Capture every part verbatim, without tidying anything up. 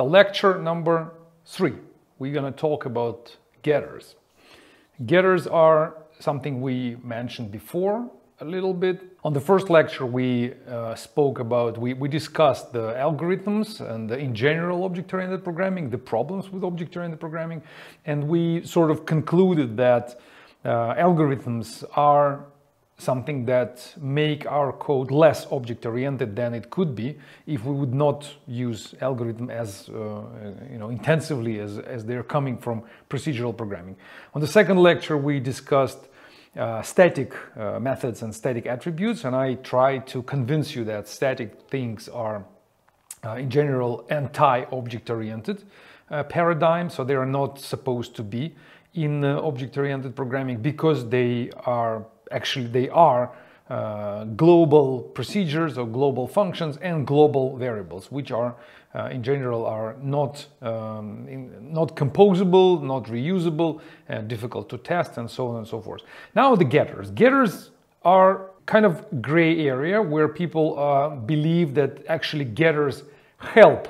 The lecture number three, we're going to talk about getters. Getters are something we mentioned before a little bit. On the first lecture we uh, spoke about, we, we discussed the algorithms and the, in general object-oriented programming, the problems with object-oriented programming, and we sort of concluded that uh, algorithms are something that make our code less object-oriented than it could be if we would not use algorithm as uh, you know intensively as, as they're coming from procedural programming. On the second lecture we discussed uh, static uh, methods and static attributes, and I tried to convince you that static things are uh, in general anti-object-oriented uh, paradigm, so they are not supposed to be in uh, object-oriented programming because they are Actually, they are uh, global procedures or global functions and global variables, which are, uh, in general, are not um, in, not composable, not reusable, uh, difficult to test, and so on and so forth. Now the getters. Getters are kind of gray area where people uh, believe that actually getters help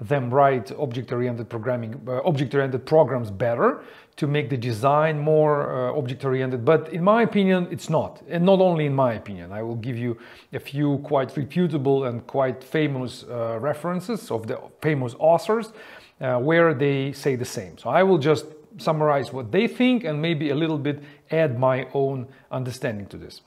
them write object-oriented programming, uh, object-oriented programs better, to make the design more uh, object-oriented. But in my opinion, it's not. And not only in my opinion, I will give you a few quite reputable and quite famous uh, references of the famous authors uh, where they say the same. So I will just summarize what they think and maybe a little bit add my own understanding to this.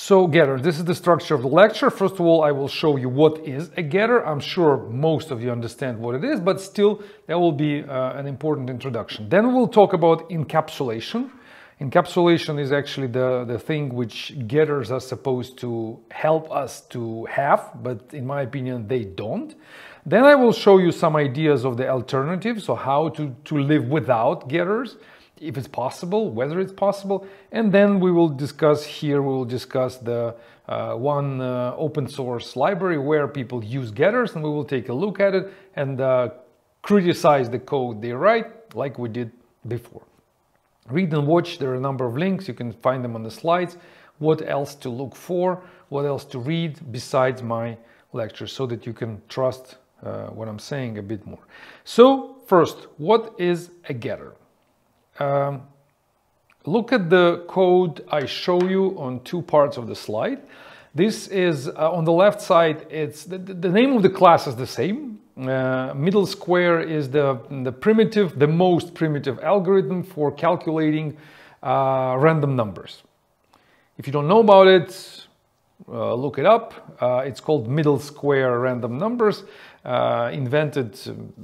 So getters, this is the structure of the lecture. First of all, I will show you what is a getter. I'm sure most of you understand what it is, but still that will be uh, an important introduction. Then we'll talk about encapsulation. Encapsulation is actually the, the thing which getters are supposed to help us to have, but in my opinion, they don't. Then I will show you some ideas of the alternatives, so how to, to live without getters, if it's possible, whether it's possible, and then we will discuss here, we will discuss the uh, one uh, open source library where people use getters, and we will take a look at it and uh, criticize the code they write like we did before. Read and watch, there are a number of links, you can find them on the slides, what else to look for, what else to read besides my lecture, so that you can trust uh, what I'm saying a bit more. So first, what is a getter? Um, look at the code I show you on two parts of the slide. This is uh, on the left side, it's the, the name of the class is the same. Uh, middle square is the, the primitive, the most primitive algorithm for calculating uh, random numbers. If you don't know about it, uh, look it up. Uh, it's called middle square random numbers. Uh, invented,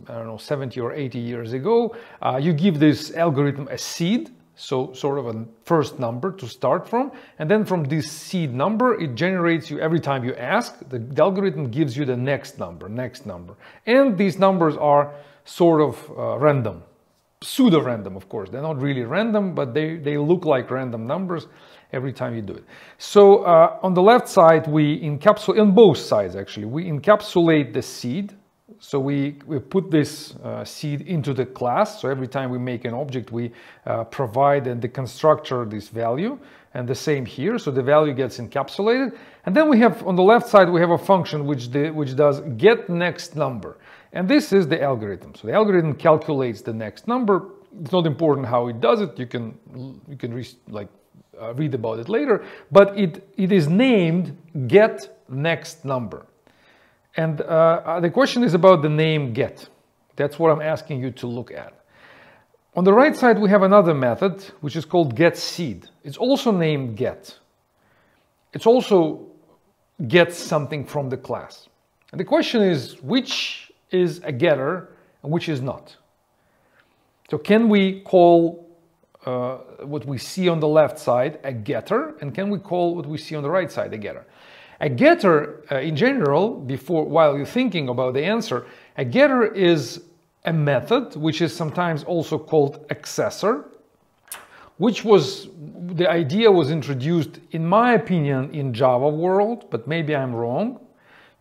I don't know, seventy or eighty years ago. Uh, you give this algorithm a seed, so sort of a first number to start from, and then from this seed number, it generates you every time you ask, the, the algorithm gives you the next number, next number. And these numbers are sort of uh, random, pseudo-random, of course. They're not really random, but they, they look like random numbers every time you do it. So uh, on the left side, we encapsulate, on both sides actually, we encapsulate the seed. So we, we put this uh, seed into the class. So every time we make an object, we uh, provide and the constructor this value, and the same here. So the value gets encapsulated. And then we have, on the left side, we have a function which, the, which does get next number. And this is the algorithm. So the algorithm calculates the next number. It's not important how it does it. You can, you can reach like, Uh, read about it later, but it, it is named get next number. And uh, the question is about the name get. That's what I'm asking you to look at. On the right side, we have another method, which is called get seed. It's also named get. It's also gets something from the class. And the question is, which is a getter and which is not? So can we call Uh, what we see on the left side a getter, and can we call what we see on the right side a getter? A getter uh, in general, before while you're thinking about the answer, a getter is a method which is sometimes also called accessor, which was, the idea was introduced in my opinion in Java world, but maybe I'm wrong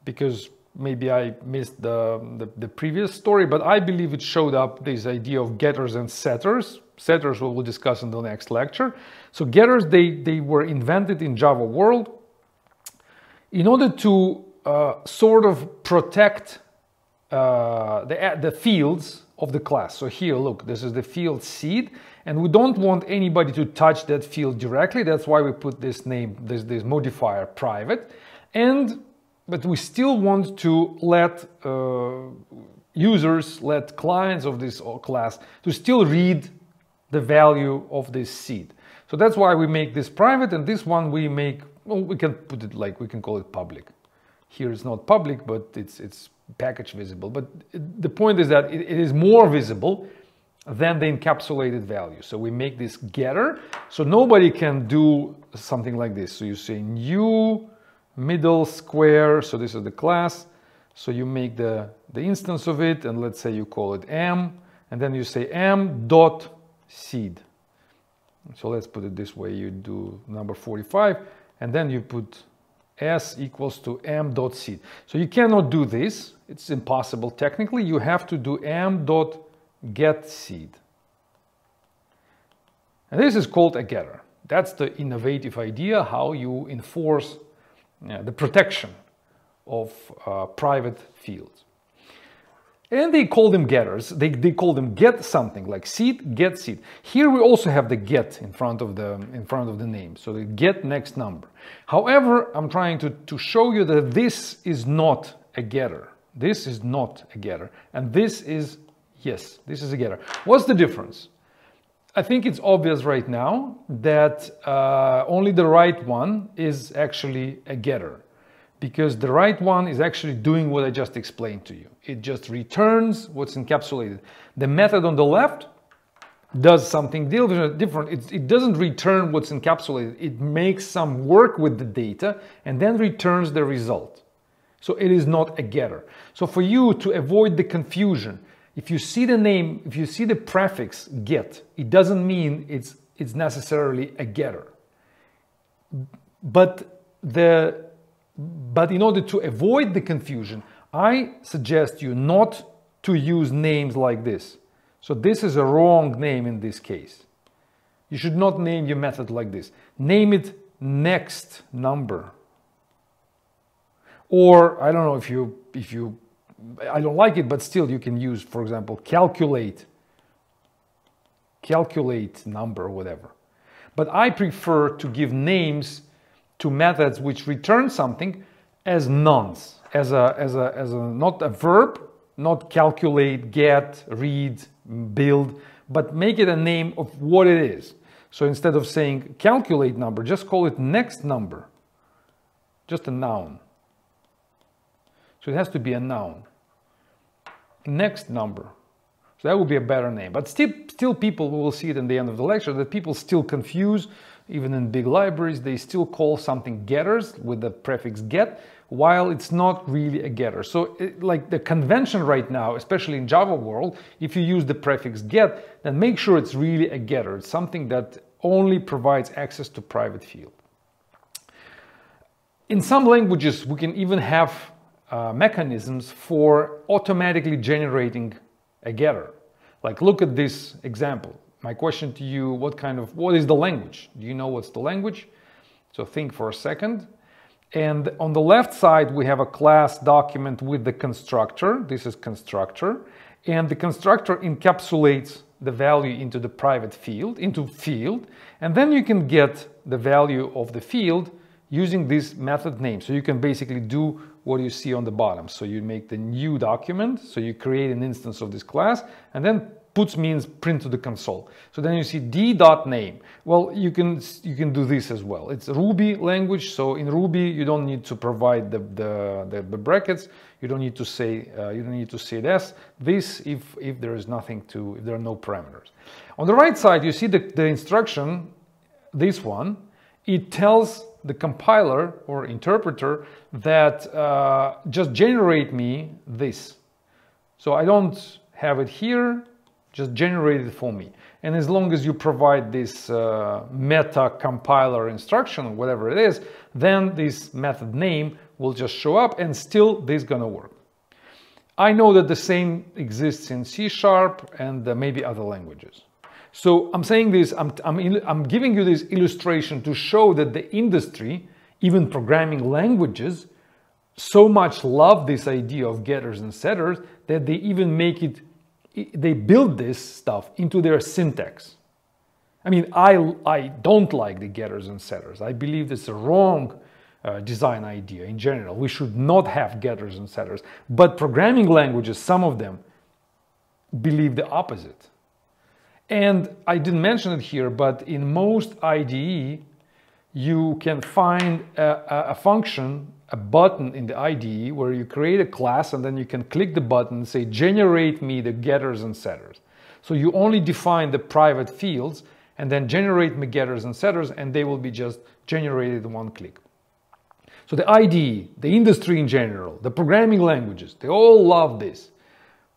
because maybe I missed the, the, the previous story, but I believe it showed up this idea of getters and setters. Setters we will discuss in the next lecture. So getters, they, they were invented in Java world in order to uh, sort of protect uh, the, the fields of the class. So here, look, this is the field seed, and we don't want anybody to touch that field directly. That's why we put this name, this, this modifier private. And, but we still want to let uh, users, let clients of this class to still read the value of this seed. So that's why we make this private, and this one we make, well, we can put it like, we can call it public. Here it's not public, but it's, it's package visible. But the point is that it, it is more visible than the encapsulated value. So we make this getter, so nobody can do something like this. So you say new middle square, so this is the class. So you make the, the instance of it, and let's say you call it m, and then you say m dot seed. So let's put it this way, you do number forty-five, and then you put s equals to m dot seed. So you cannot do this, it's impossible technically. You have to do m dot get seed. And this is called a getter. That's the innovative idea how you enforce uh, the protection of uh, private fields. And they call them getters. They, they call them get something like seed, get seed. Here we also have the get in front of the, in front of the name. So the get next number. However, I'm trying to, to show you that this is not a getter. This is not a getter. And this is, yes, this is a getter. What's the difference? I think it's obvious right now that uh, only the right one is actually a getter. Because the right one is actually doing what I just explained to you. It just returns what's encapsulated. The method on the left does something different. It, it doesn't return what's encapsulated. It makes some work with the data and then returns the result. So it is not a getter. So for you to avoid the confusion, if you see the name, if you see the prefix get, it doesn't mean it's, it's necessarily a getter. But the But in order to avoid the confusion, I suggest you not to use names like this. So this is a wrong name in this case. You should not name your method like this. Name it next number. Or I don't know if you, if you, I don't like it, but still you can use, for example, calculate, calculate number, whatever. But I prefer to give names to methods which return something as nonce, as a, as a, as a, not a verb, not calculate, get, read, build, but make it a name of what it is. So instead of saying calculate number, just call it next number, just a noun. So it has to be a noun, next number. So that would be a better name, but still, still people, we will see it in the end of the lecture, that people still confuse. Even in big libraries, they still call something getters with the prefix get, while it's not really a getter. So it, like the convention right now, especially in Java world, if you use the prefix get, then make sure it's really a getter. It's something that only provides access to private field. In some languages, we can even have uh, mechanisms for automatically generating a getter. Like look at this example. My question to you, what kind of, what is the language? Do you know what's the language? So think for a second. And on the left side, we have a class document with the constructor. This is constructor. And the constructor encapsulates the value into the private field, into field. And then you can get the value of the field using this method name. So you can basically do what you see on the bottom. So you make the new document. So you create an instance of this class and then puts means print to the console. So then you see d.name. Well, you can, you can do this as well. It's Ruby language, so in Ruby you don't need to provide the, the, the, the brackets. You don't need to say uh, you don't need to say this. This if if there is nothing to if there are no parameters. On the right side you see the, the instruction. This one it tells the compiler or interpreter that uh, just generate me this. So I don't have it here. Just generate it for me. And as long as you provide this uh, meta compiler instruction, whatever it is, then this method name will just show up and still this gonna work. I know that the same exists in C sharp and uh, maybe other languages. So I'm saying this, I'm, I'm, I'm giving you this illustration to show that the industry, even programming languages, so much love this idea of getters and setters that they even make it, they build this stuff into their syntax. I mean, I, I don't like the getters and setters. I believe it's a wrong uh, design idea in general. We should not have getters and setters. But programming languages, some of them, believe the opposite. And I didn't mention it here, but in most I D E, you can find a, a function, a button in the I D E where you create a class and then you can click the button and say, generate me the getters and setters. So you only define the private fields and then generate me getters and setters, and they will be just generated in one click. So the I D E, the industry in general, the programming languages, they all love this.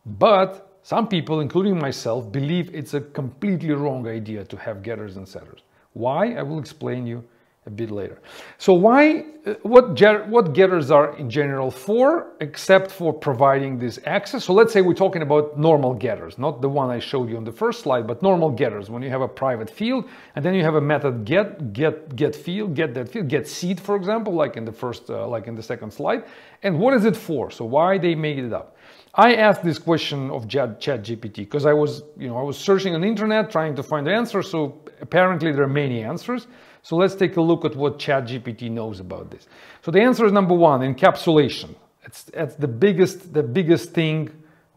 But some people, including myself, believe it's a completely wrong idea to have getters and setters. Why? I will explain you a bit later. So why, what, what getters are in general for, except for providing this access? So let's say we're talking about normal getters, not the one I showed you on the first slide, but normal getters, when you have a private field and then you have a method get, get, get field, get that field, get seed, for example, like in the first, uh, like in the second slide. And what is it for? So why they made it up? I asked this question of Chat G P T because I was, you know, I was searching on the internet trying to find the answer. So apparently there are many answers. So let's take a look at what Chat G P T knows about this. So the answer is number one, encapsulation. It's, it's the biggest, the biggest thing,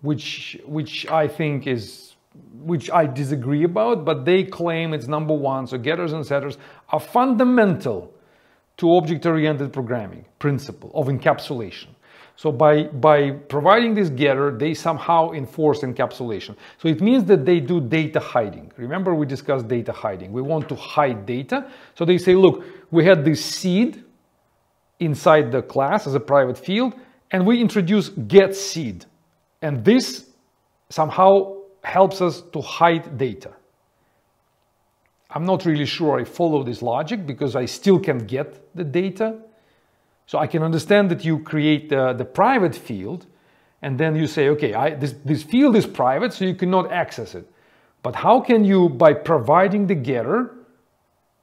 which which I think is, which I disagree about, but they claim it's number one. So getters and setters are fundamental to object-oriented programming principle of encapsulation. So by, by providing this getter, they somehow enforce encapsulation. So it means that they do data hiding. Remember, we discussed data hiding. We want to hide data. So they say, look, we had this seed inside the class as a private field, and we introduce get seed. And this somehow helps us to hide data. I'm not really sure I follow this logic because I still can get the data. So I can understand that you create the, the private field and then you say, okay, I, this, this field is private, so you cannot access it. But how can you, by providing the getter,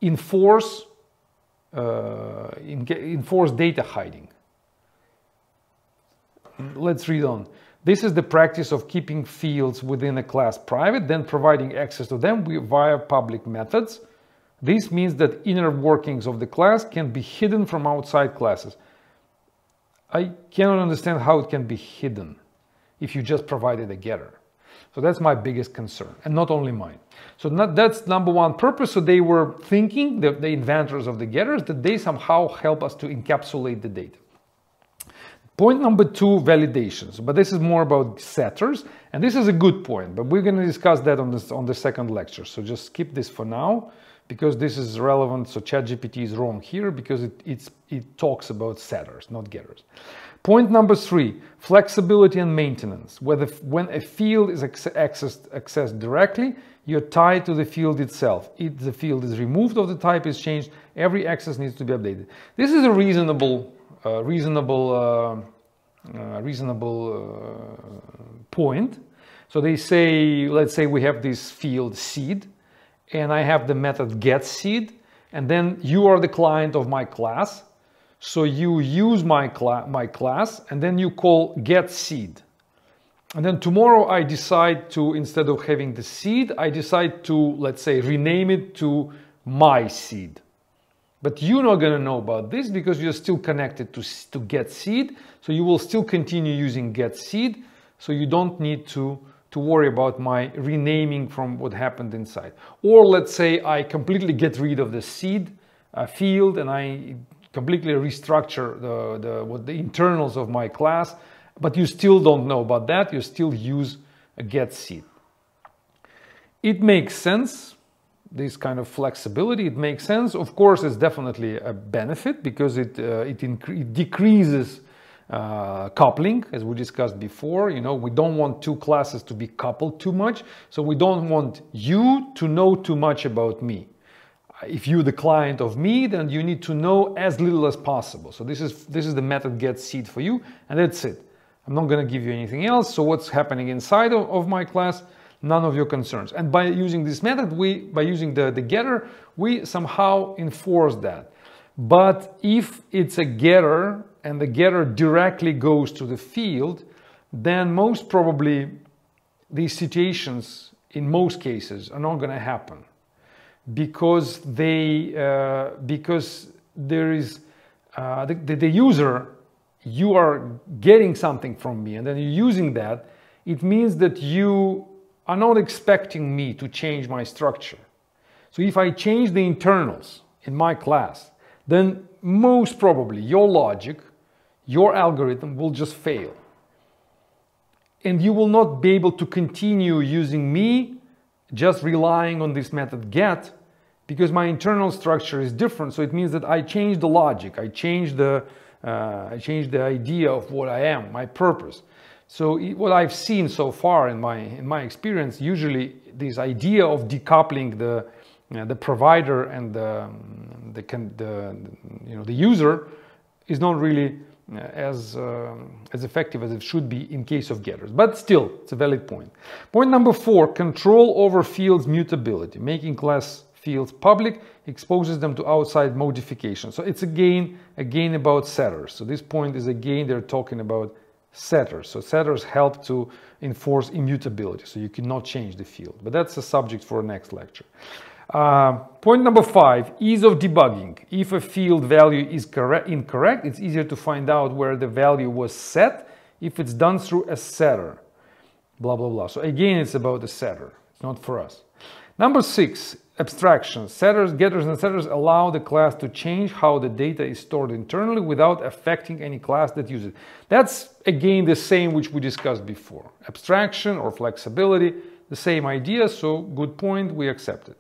enforce, uh, enforce data hiding? Let's read on. This is the practice of keeping fields within a class private, then providing access to them via public methods. This means that inner workings of the class can be hidden from outside classes. I cannot understand how it can be hidden if you just provided a getter. So that's my biggest concern, and not only mine. So not, that's number one purpose. So they were thinking, the, the inventors of the getters, that they somehow help us to encapsulate the data. Point number two, validations. But this is more about setters, and this is a good point, but we're going to discuss that on, this, on the second lecture. So just skip this for now, because this is relevant. So Chat G P T is wrong here because it, it's, it talks about setters, not getters. Point number three, flexibility and maintenance. Whether, when a field is accessed, accessed directly, you're tied to the field itself. If the field is removed or the type is changed, every access needs to be updated. This is a reasonable, uh, reasonable, uh, uh, reasonable uh, point. So they say, let's say we have this field seed, and I have the method getSeed, and then you are the client of my class, so you use my, cl my class, and then you call getSeed. And then tomorrow I decide to, instead of having the seed, I decide to, let's say, rename it to my seed. But you're not going to know about this because you're still connected to, to getSeed, so you will still continue using getSeed, so you don't need to to worry about my renaming from what happened inside. Or let's say I completely get rid of the seed uh, field and I completely restructure the, the, what the internals of my class, but you still don't know about that, you still use a get seed. It makes sense, this kind of flexibility, it makes sense. Of course, it's definitely a benefit because it, uh, it, it decreases Uh, coupling, as we discussed before. You know, we don't want two classes to be coupled too much, so we don't want you to know too much about me. If you're the client of me, then you need to know as little as possible. So this is this is the method get seed for you, and that's it. I'm not going to give you anything else. So what's happening inside of, of my class, none of your concerns. And by using this method, we by using the, the getter, we somehow enforce that. But if it's a getter and the getter directly goes to the field, then most probably these situations in most cases are not going to happen, because they uh, because there is uh, the, the, the user, you are getting something from me and then you're using that. It means that you are not expecting me to change my structure. So if I change the internals in my class, then most probably your logic, your algorithm will just fail. And you will not be able to continue using me, just relying on this method get, because my internal structure is different. So it means that I change the logic, I change the, uh, I change the idea of what I am, my purpose. So it, what I've seen so far in my in my experience, usually this idea of decoupling the you know, the provider and the the, the you know the user is not really as uh, as effective as it should be in case of getters. But still, it's a valid point. Point number four: control over fields mutability. Making class fields public exposes them to outside modification. So it's again again about setters. So this point is again they're talking about setters. So setters help to enforce immutability, so you cannot change the field. But that's a subject for next lecture. Uh, point number five, ease of debugging. If a field value is correct, incorrect, it's easier to find out where the value was set if it's done through a setter. Blah, blah, blah. So again, it's about the setter. It's not for us. Number six, abstraction. Setters, getters, and setters allow the class to change how the data is stored internally without affecting any class that uses it. That's again the same which we discussed before. Abstraction or flexibility, the same idea, so good point, we accept it.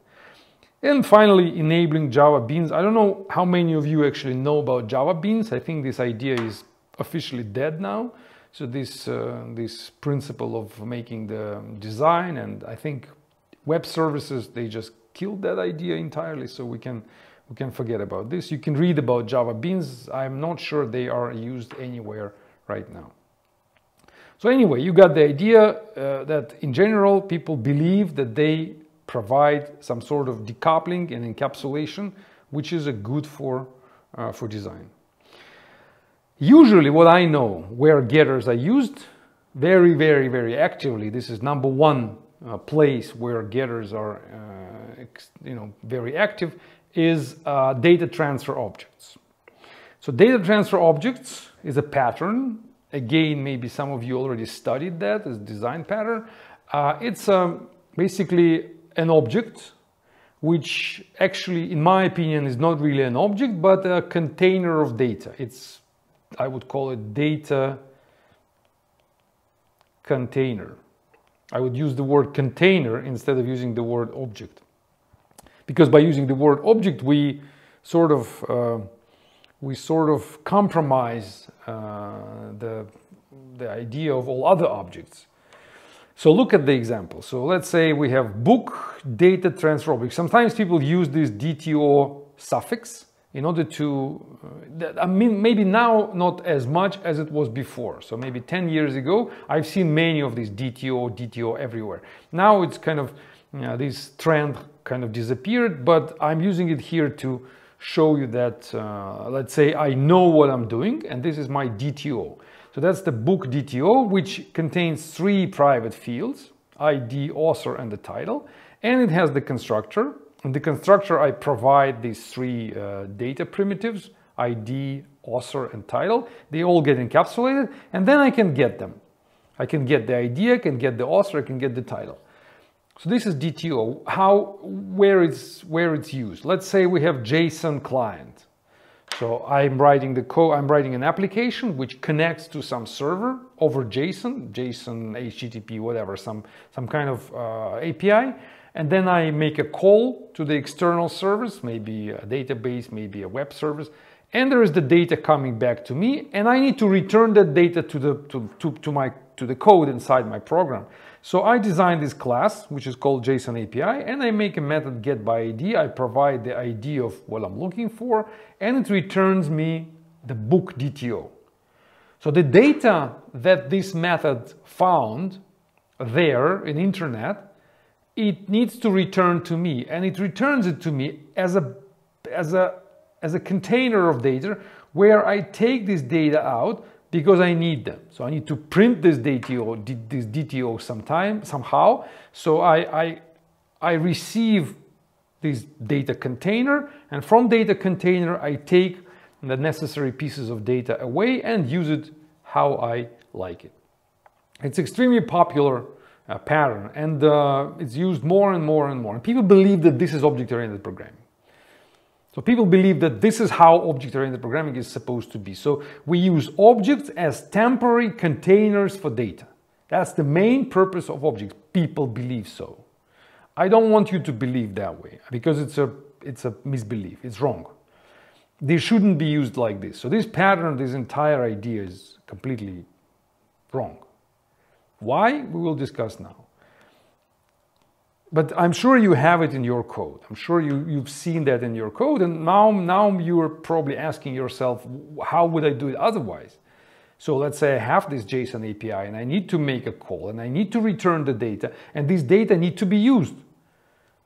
And finally, enabling Java beans. I don't know how many of you actually know about Java beans. I think this idea is officially dead now. So this, uh, this principle of making the design, and I think web services, they just killed that idea entirely, so we can we can forget about this. You can read about Java beans. I'm not sure they are used anywhere right now. So anyway, you got the idea uh, that in general people believe that they provide some sort of decoupling and encapsulation, which is a good for uh, for design. Usually, what I know where getters are used very very very actively. This is number one uh, place where getters are. Uh, you know, very active is uh, data transfer objects. So data transfer objects is a pattern. Again, maybe some of you already studied that as design pattern. Uh, it's um, basically an object, which actually, in my opinion, is not really an object, but a container of data. It's, I would call it data container. I would use the word container instead of using the word object. Because by using the word object, we sort of uh, we sort of compromise uh, the the idea of all other objects. So look at the example. So let's say we have book data transfer object. Sometimes people use this D T O suffix in order to. Uh, I mean, maybe now not as much as it was before. So maybe ten years ago, I've seen many of these D T O, D T O everywhere. Now it's kind of you know, this trend. Kind of disappeared, but I'm using it here to show you that, uh, let's say I know what I'm doing, and this is my D T O. So that's the book D T O, which contains three private fields, I D, author, and the title, and it has the constructor. In the constructor, I provide these three uh, data primitives, I D, author, and title. They all get encapsulated, and then I can get them. I can get the I D, I can get the author, I can get the title. So this is D T O, how, where it's, where it's used. Let's say we have JSON client. So I'm writing the code, I'm writing an application which connects to some server over JSON, JSON, H T T P, whatever, some, some kind of uh, A P I. And then I make a call to the external service, maybe a database, maybe a web service. And there is the data coming back to me, and I need to return that data to the, to, to, to my, to the code inside my program. So I design this class, which is called JSON A P I, and I make a method get by I D. I provide the I D of what I'm looking for, and it returns me the book D T O. So the data that this method found there in internet, it needs to return to me, and it returns it to me as a, as a, as a container of data, where I take this data out, because I need them. So I need to print this D T O, this D T O sometime, somehow. So I, I, I receive this data container, and from data container I take the necessary pieces of data away and use it how I like it. It's extremely popular uh, pattern, and uh, it's used more and more and more. And people believe that this is object-oriented programming. So people believe that this is how object-oriented programming is supposed to be. So we use objects as temporary containers for data. That's the main purpose of objects. People believe so. I don't want you to believe that way, because it's a, it's a misbelief. It's wrong. They shouldn't be used like this. So this pattern, this entire idea is completely wrong. Why? We will discuss now. But I'm sure you have it in your code. I'm sure you, you've seen that in your code. And now, now you're probably asking yourself, how would I do it otherwise? So let's say I have this JSON A P I and I need to make a call and I need to return the data, and these data need to be used.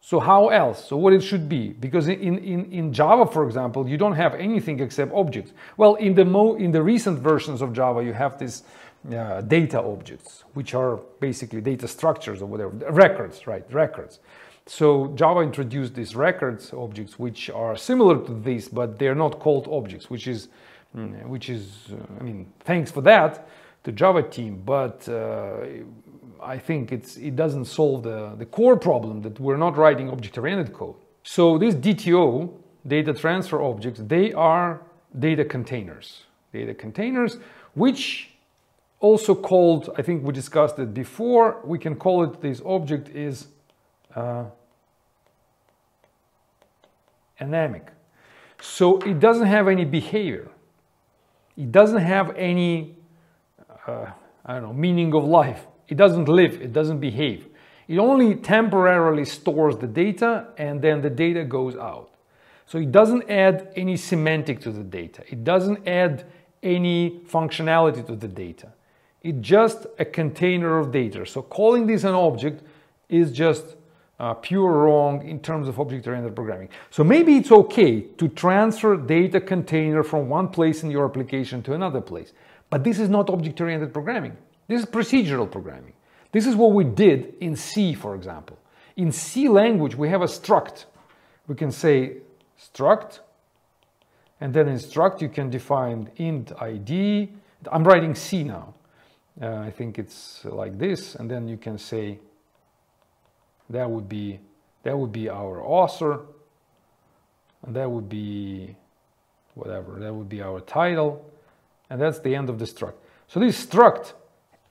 So how else? So what it should be? Because in, in, in Java, for example, you don't have anything except objects. Well, in the, mo in the recent versions of Java, you have this Uh, data objects, which are basically data structures or whatever, records, right, records. So Java introduced these records objects, which are similar to this, but they're not called objects, which is, which is, uh, I mean, thanks for that to Java team, but uh, I think it's, it doesn't solve the, the core problem that we're not writing object-oriented code. So this D T O, data transfer objects, they are data containers, data containers, which also called, I think we discussed it before, we can call it, this object is uh, anemic. So it doesn't have any behavior. It doesn't have any, uh, I don't know, meaning of life. It doesn't live, it doesn't behave. It only temporarily stores the data, and then the data goes out. So it doesn't add any semantic to the data. It doesn't add any functionality to the data. It's just a container of data. So calling this an object is just uh, pure wrong in terms of object-oriented programming. So maybe it's okay to transfer data container from one place in your application to another place. But this is not object-oriented programming. This is procedural programming. This is what we did in C, for example. In C language, we have a struct. We can say struct, and then in struct, you can define int I D. I'm writing C now. Uh, I think it's like this, and then you can say that would be that would be our author, and that would be whatever, that would be our title, and that's the end of the struct. So this struct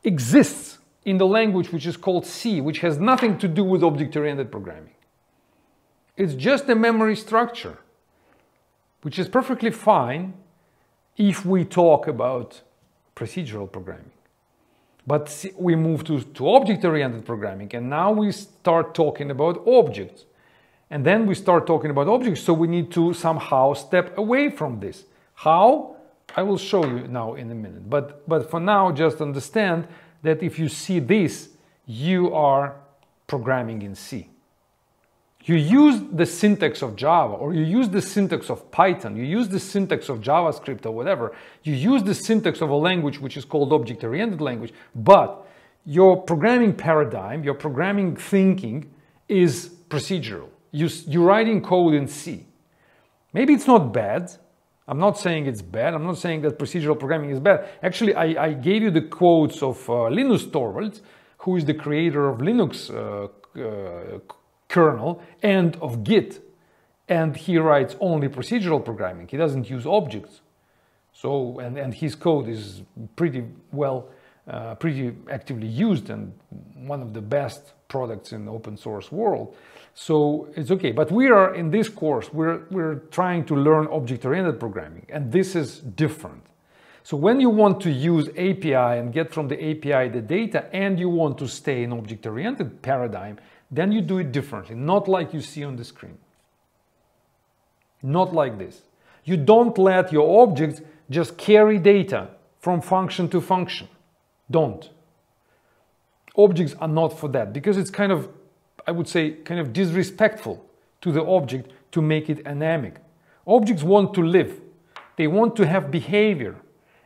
exists in the language which is called C, which has nothing to do with object-oriented programming. It's just a memory structure, which is perfectly fine if we talk about procedural programming. But we move to, to object-oriented programming, and now we start talking about objects. And then we start talking about objects, so we need to somehow step away from this. How? I will show you now in a minute. But, but for now, just understand that if you see this, you are programming in C. You use the syntax of Java, or you use the syntax of Python, you use the syntax of JavaScript or whatever, you use the syntax of a language which is called object-oriented language, but your programming paradigm, your programming thinking is procedural. You, you're writing code in C. Maybe it's not bad. I'm not saying it's bad. I'm not saying that procedural programming is bad. Actually, I, I gave you the quotes of uh, Linus Torvalds, who is the creator of Linux uh, uh, kernel and of Git, and he writes only procedural programming. He doesn't use objects. So and, and his code is pretty well, uh, pretty actively used, and one of the best products in the open source world. So it's okay. But we are in this course, we're, we're trying to learn object-oriented programming, and this is different. So when you want to use A P I and get from the A P I the data, and you want to stay in object-oriented paradigm, then you do it differently, not like you see on the screen. Not like this. You don't let your objects just carry data from function to function. Don't. Objects are not for that, because it's kind of, I would say, kind of disrespectful to the object to make it anemic. Objects want to live. They want to have behavior.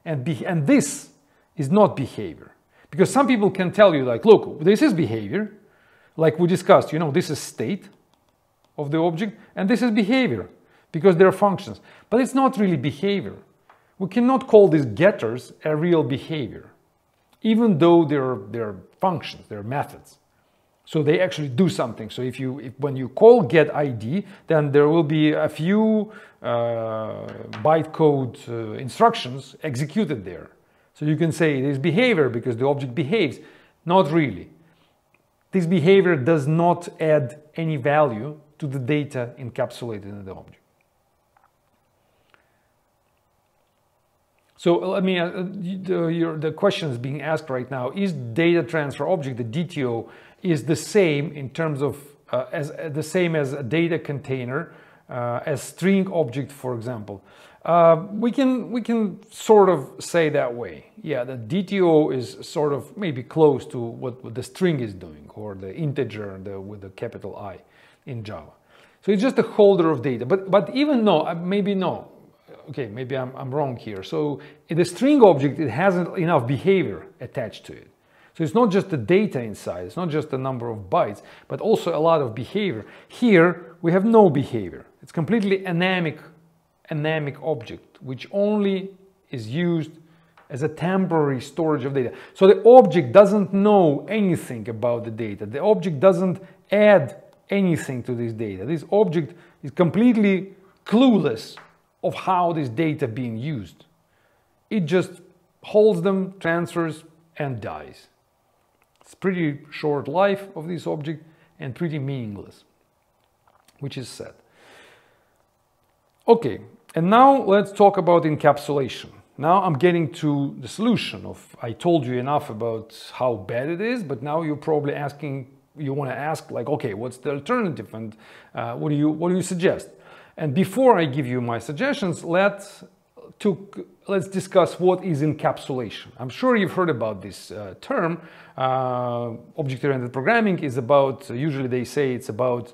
and be and this is not behavior. Because some people can tell you like, look, this is behavior, like we discussed, you know, this is state of the object and this is behavior because they're functions, but it's not really behavior. We cannot call these getters a real behavior, even though they're, they're functions, they're methods. So they actually do something. So if you, if, when you call get I D, then there will be a few uh, bytecode uh, instructions executed there. So you can say it is behavior because the object behaves. Not really. This behavior does not add any value to the data encapsulated in the object. So let me, uh, the, your, the question is being asked right now, is data transfer object, the D T O, is the same in terms of, uh, as uh, the same as a data container, uh, as string object, for example? Uh, we can, we can sort of say that way. Yeah, the D T O is sort of maybe close to what, what the string is doing, or the integer the, with the capital I in Java. So it's just a holder of data, but, but even no, uh, maybe no. Okay, maybe I'm, I'm wrong here. So the string object, it hasn't enough behavior attached to it. So it's not just the data inside, it's not just the number of bytes, but also a lot of behavior. Here, we have no behavior. It's completely anamic, anamic object, which only is used as a temporary storage of data. So the object doesn't know anything about the data. The object doesn't add anything to this data. This object is completely clueless of how this data being used. It just holds them, transfers, and dies. It's pretty short life of this object and pretty meaningless, which is sad. Okay, and now let's talk about encapsulation. Now I'm getting to the solution of, I told you enough about how bad it is, but now you're probably asking, you want to ask like, okay, what's the alternative and uh, what do you, what do you suggest? And before I give you my suggestions, let's, to, let's discuss what is encapsulation. I'm sure you've heard about this uh, term. Uh, Object-oriented programming is about, usually they say it's about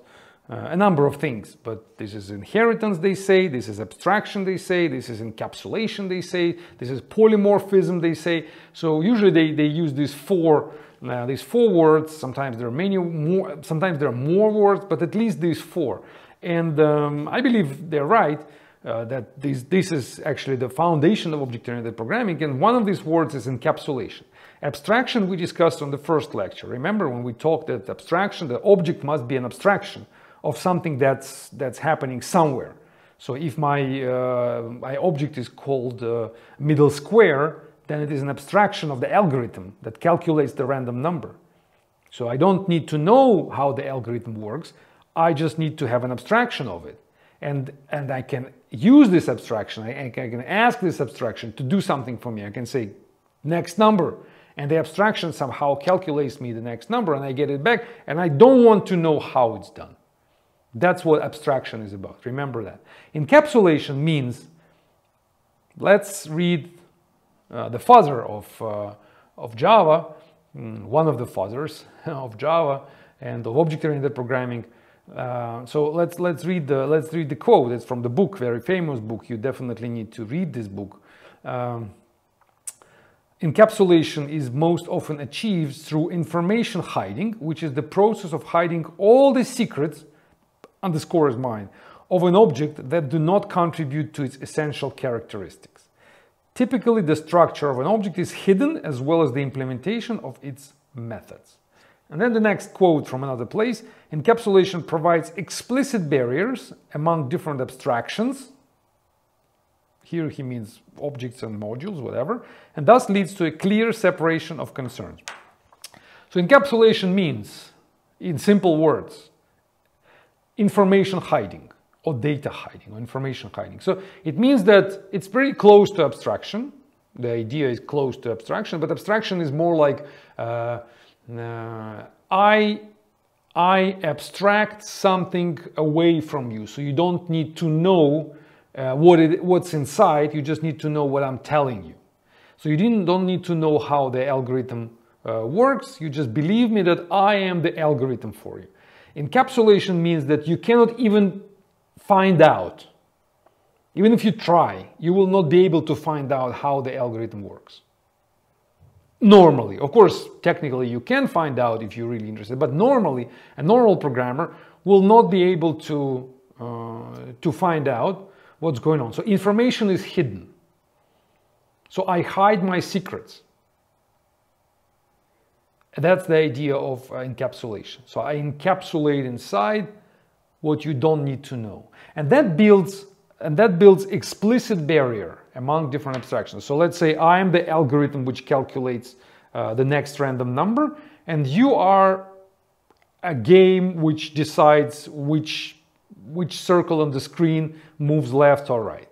uh, a number of things, but this is inheritance, they say, this is abstraction, they say, this is encapsulation, they say, this is polymorphism, they say. So usually they, they use these four, uh, these four words, sometimes there are many more, sometimes there are more words, but at least these four. And um, I believe they're right, uh, that this, this is actually the foundation of object-oriented programming, and one of these words is encapsulation. Abstraction we discussed on the first lecture. Remember when we talked that abstraction, the object must be an abstraction of something that's, that's happening somewhere. So if my, uh, my object is called uh, middle square, then it is an abstraction of the algorithm that calculates the random number. So I don't need to know how the algorithm works, I just need to have an abstraction of it. And, and I can use this abstraction, I, I can ask this abstraction to do something for me. I can say, next number. And the abstraction somehow calculates me the next number and I get it back. And I don't want to know how it's done. That's what abstraction is about. Remember that. Encapsulation means, let's read uh, the father of, uh, of Java, one of the fathers of Java and of object-oriented programming. Uh, so let's let's read the let's read the quote. It's from the book, very famous book. You definitely need to read this book. Um, Encapsulation is most often achieved through information hiding, which is the process of hiding all the secrets, underscores mine, of an object that do not contribute to its essential characteristics. Typically, the structure of an object is hidden as well as the implementation of its methods. And then the next quote from another place, encapsulation provides explicit barriers among different abstractions. Here he means objects and modules, whatever, and thus leads to a clear separation of concerns. So encapsulation means, in simple words, information hiding or data hiding or information hiding. So it means that it's pretty close to abstraction. The idea is close to abstraction, but abstraction is more like uh, Uh, I, I abstract something away from you, so you don't need to know uh, what it, what's inside, you just need to know what I'm telling you. So you didn't, don't need to know how the algorithm uh, works, you just believe me that I am the algorithm for you. Encapsulation means that you cannot even find out Even if you try, you will not be able to find out how the algorithm works. Normally, of course, technically you can find out if you're really interested, but normally a normal programmer will not be able to, uh, to find out what's going on. So information is hidden. So I hide my secrets. That's the idea of uh, encapsulation. So I encapsulate inside what you don't need to know. And that builds And that builds explicit barrier among different abstractions. So let's say I am the algorithm which calculates uh, the next random number, and you are a game which decides which, which circle on the screen moves left or right.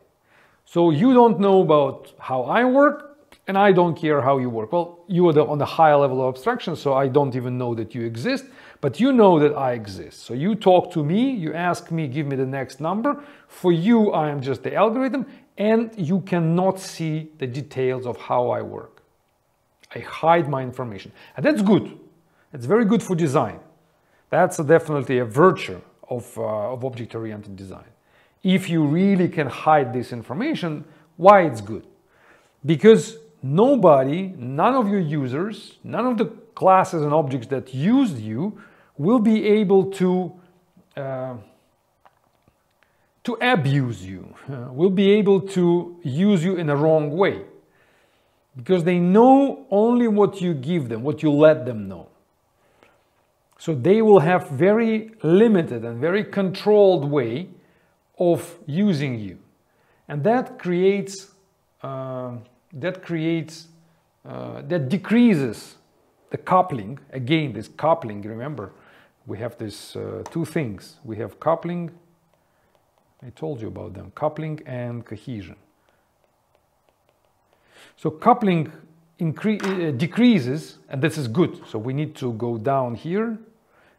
So you don't know about how I work, and I don't care how you work. Well, you are the, on the high level of abstraction, so I don't even know that you exist, but you know that I exist. So you talk to me, you ask me, give me the next number. For you, I am just the algorithm, and you cannot see the details of how I work. I hide my information. And that's good. It's very good for design. That's definitely a virtue of, uh, of object-oriented design. If you really can hide this information, why it's good? Because nobody, none of your users, none of the classes and objects that used you will be able to, uh, to abuse you, uh, will be able to use you in a wrong way. Because they know only what you give them, what you let them know. So they will have very limited and very controlled way of using you. And that creates, uh, that creates, uh, that decreases the coupling. Again, this coupling, remember, we have these uh, two things. We have coupling, I told you about them, coupling and cohesion. So coupling uh, decreases, and this is good. So we need to go down here,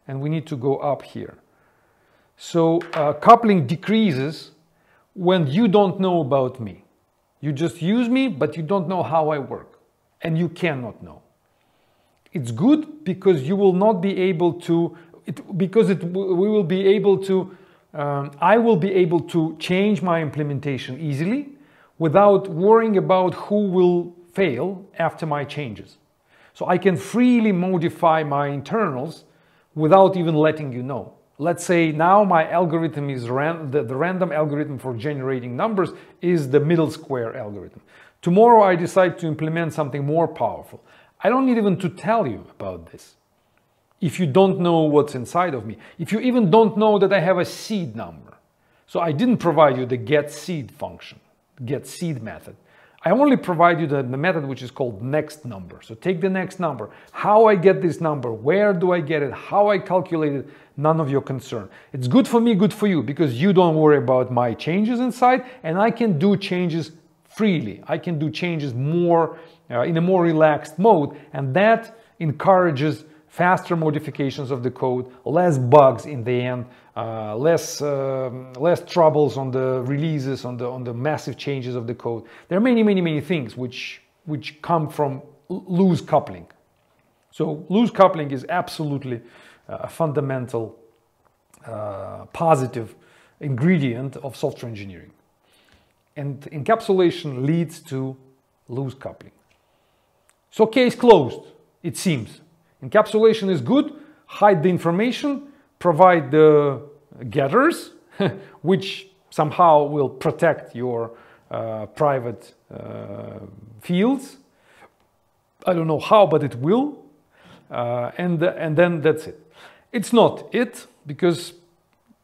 and we need to go up here. So uh, coupling decreases when you don't know about me. You just use me, but you don't know how I work, and you cannot know. It's good because you will not be able to, it, because it, we will be able to, um, I will be able to change my implementation easily without worrying about who will fail after my changes. So I can freely modify my internals without even letting you know. Let's say now my algorithm is, ran, the, the random algorithm for generating numbers is the middle square algorithm. Tomorrow I decide to implement something more powerful. I don't need even to tell you about this. If you don't know what's inside of me, if you even don't know that I have a seed number. So I didn't provide you the get seed function, get seed method. I only provide you the, the method which is called next number. So take the next number, how I get this number, where do I get it, how I calculate it, none of your concern. It's good for me, good for you, because you don't worry about my changes inside, and I can do changes freely. I can do changes more Uh, in a more relaxed mode, and that encourages faster modifications of the code, less bugs in the end, uh, less uh, less troubles on the releases, on the on the massive changes of the code. There are many, many, many things which which come from loose coupling. So loose coupling is absolutely a fundamental uh, positive ingredient of software engineering, and encapsulation leads to loose coupling. So case closed, it seems. Encapsulation is good, hide the information, provide the getters, which somehow will protect your uh, private uh, fields. I don't know how, but it will. Uh, and, and then that's it. It's not it, because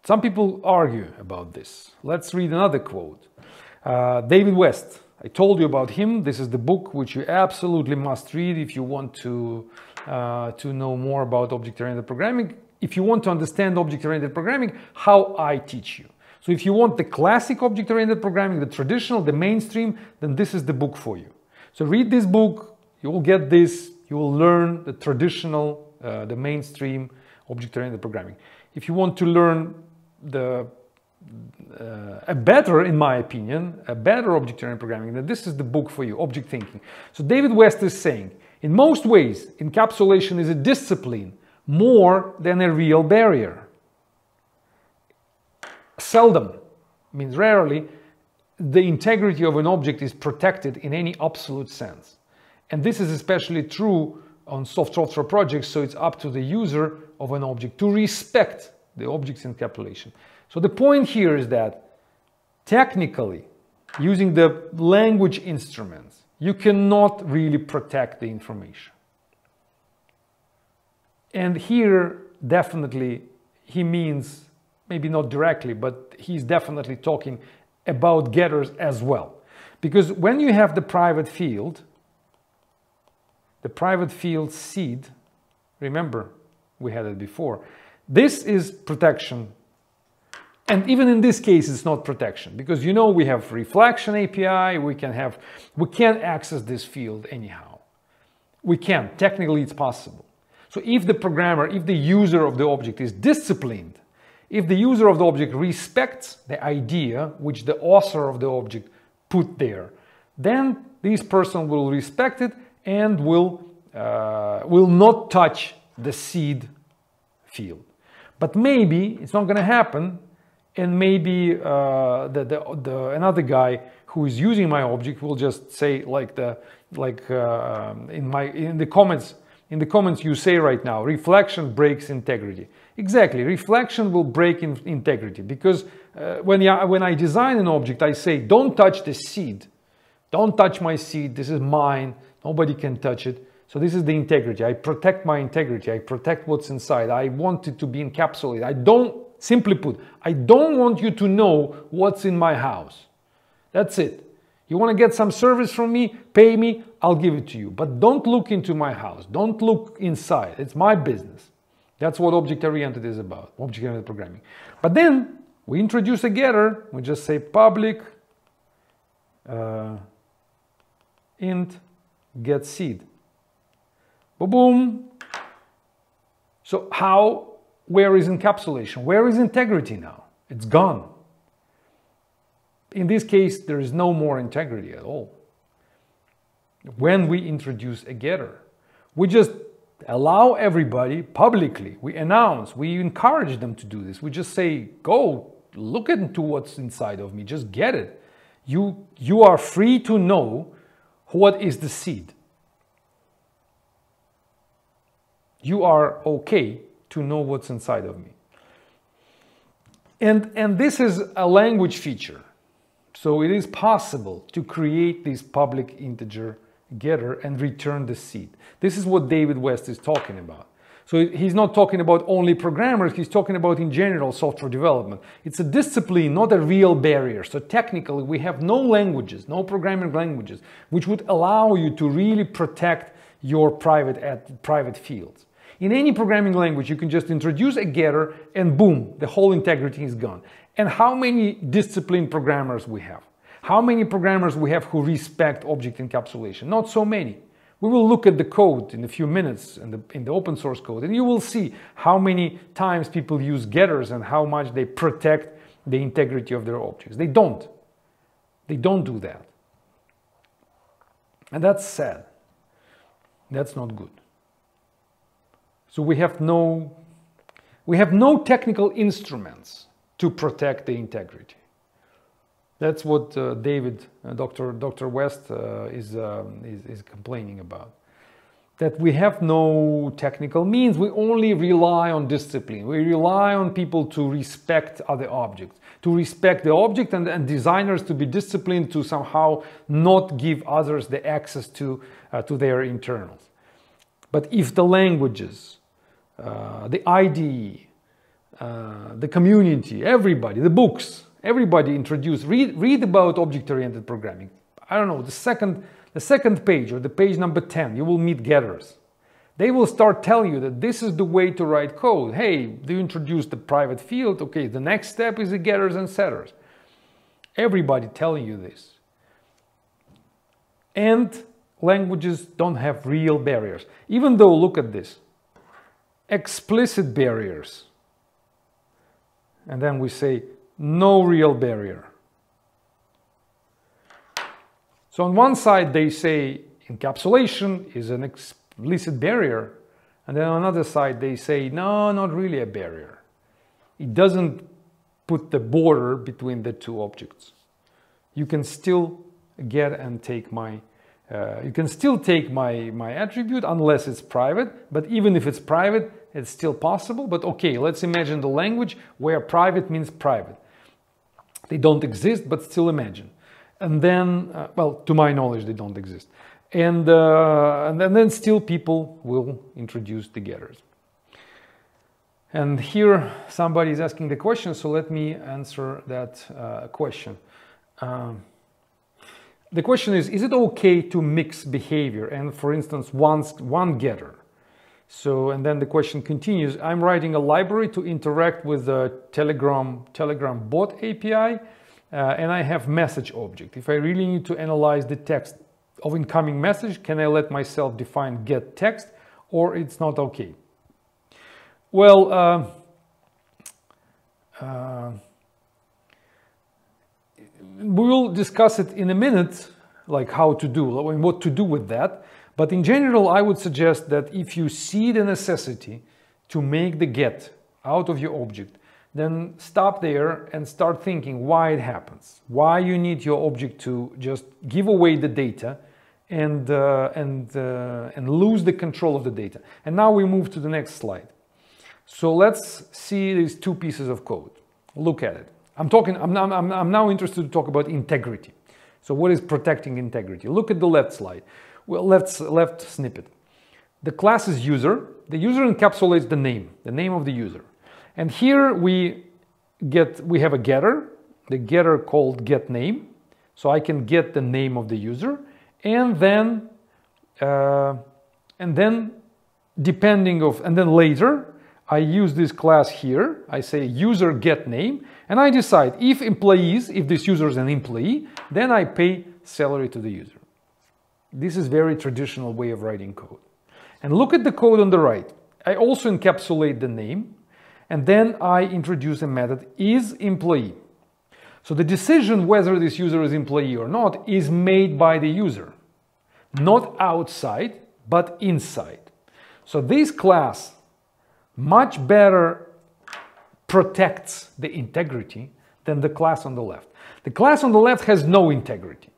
some people argue about this. Let's read another quote. Uh, David West. I told you about him. This is the book which you absolutely must read if you want to, uh, to know more about object-oriented programming, if you want to understand object-oriented programming, how I teach you. So if you want the classic object-oriented programming, the traditional, the mainstream, then this is the book for you. So read this book, you will get this, you will learn the traditional, uh, the mainstream object-oriented programming. If you want to learn the Uh, a better, in my opinion, a better object-oriented programming, then this is the book for you, Object Thinking. So David West is saying, in most ways, encapsulation is a discipline more than a real barrier. Seldom, means rarely, the integrity of an object is protected in any absolute sense. And this is especially true on soft software projects, so it's up to the user of an object to respect the objects encapsulation. So the point here is that technically, using the language instruments, you cannot really protect the information. And here, definitely, he means, maybe not directly, but he's definitely talking about getters as well. Because when you have the private field, the private field seed, remember, we had it before, this is protection. And even in this case, it's not protection, because you know we have reflection A P I, we can have, we can access this field anyhow. We can, technically it's possible. So if the programmer, if the user of the object is disciplined, if the user of the object respects the idea which the author of the object put there, then this person will respect it and will, uh, will not touch the seed field. But maybe it's not going to happen. And maybe uh, the, the, the, another guy who is using my object will just say, like the like uh, in my in the comments in the comments you say right now, reflection breaks integrity. Exactly, reflection will break in, integrity because uh, when yeah, when I design an object, I say don't touch the seed, don't touch my seed. This is mine. Nobody can touch it. So this is the integrity. I protect my integrity. I protect what's inside. I want it to be encapsulated. I don't. Simply put, I don't want you to know what's in my house. That's it. You want to get some service from me, pay me, I'll give it to you. But don't look into my house. Don't look inside. It's my business. That's what object-oriented is about, object-oriented programming. But then we introduce a getter. We just say public uh, int get seed. Ba-boom. So how... Where is encapsulation? Where is integrity now? It's gone. In this case, there is no more integrity at all. When we introduce a getter, we just allow everybody publicly, we announce, we encourage them to do this. We just say, go, look into what's inside of me, just get it. You, you are free to know what is the seed. You are okay to know what's inside of me. And, and this is a language feature. So it is possible to create this public integer getter and return the seed. This is what David West is talking about. So he's not talking about only programmers, he's talking about in general software development. It's a discipline, not a real barrier. So technically we have no languages, no programming languages, which would allow you to really protect your private, at, private fields. In any programming language, you can just introduce a getter and boom, the whole integrity is gone. And how many disciplined programmers we have? How many programmers we have who respect object encapsulation? Not so many. We will look at the code in a few minutes in the, in the open source code, and you will see how many times people use getters and how much they protect the integrity of their objects. They don't. They don't do that. And that's sad. That's not good. So we have no, we have no technical instruments to protect the integrity. That's what uh, David, uh, Doctor Doctor West uh, is, uh, is, is complaining about. That we have no technical means, we only rely on discipline. We rely on people to respect other objects, to respect the object and, and designers to be disciplined to somehow not give others the access to, uh, to their internals. But if the languages, Uh, the I D E, uh, the community, everybody, the books, everybody introduced, read, read about object-oriented programming. I don't know, the second, the second page or the page number ten, you will meet getters. They will start telling you that this is the way to write code. Hey, they introduced the private field. Okay, the next step is the getters and setters. Everybody telling you this. And languages don't have real barriers. Even though, look at this. Explicit barriers, and then we say no real barrier. So on one side they say encapsulation is an explicit barrier, and then on another side they say no, not really a barrier. It doesn't put the border between the two objects. you can still get and take my uh, you can still take my my attribute unless it's private. But even if it's private, it's still possible. But okay, let's imagine the language where private means private. They don't exist, but still imagine. And then, uh, well, to my knowledge, they don't exist. And, uh, and, and then still people will introduce the getters. And here somebody is asking the question, so let me answer that uh, question. Um, the question is, is it okay to mix behavior and, for instance, one, one getter? So, and then the question continues, I'm writing a library to interact with the Telegram, Telegram bot A P I. Uh, and I have message object. If I really need to analyze the text of incoming message, can I let myself define get text, or it's not okay? Well, uh, uh, we'll discuss it in a minute, like how to do, and what to do with that. But in general, I would suggest that if you see the necessity to make the get out of your object, then stop there and start thinking why it happens, why you need your object to just give away the data and, uh, and, uh, and lose the control of the data. And now we move to the next slide. So let's see these two pieces of code. Look at it. I'm, talking, I'm, I'm, I'm now interested to talk about integrity. So what is protecting integrity? Look at the left slide, well, left, left snippet. The class is user. The user encapsulates the name, the name of the user. And here we get, we have a getter, the getter called getName. So I can get the name of the user, and then, uh, and then depending of, and then later I use this class here. I say user getName, and I decide if employees, if this user is an employee, then I pay salary to the user. This is very traditional way of writing code. And look at the code on the right. I also encapsulate the name. And then I introduce a method isEmployee. So the decision whether this user is employee or not is made by the user, not outside, but inside. So this class much better protects the integrity than the class on the left. The class on the left has no integrity.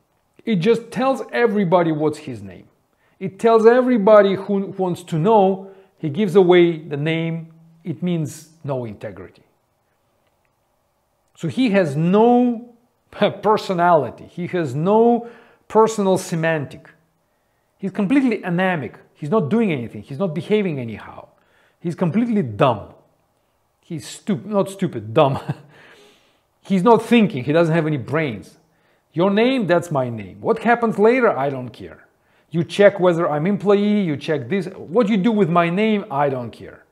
It just tells everybody what's his name. It tells everybody who wants to know, he gives away the name. It means no integrity. So he has no personality. He has no personal semantic. He's completely anemic. He's not doing anything. He's not behaving anyhow. He's completely dumb. He's stupid, not stupid, dumb. He's not thinking. He doesn't have any brains. Your name, that's my name. What happens later, I don't care. You check whether I'm employee, you check this. What you do with my name, I don't care.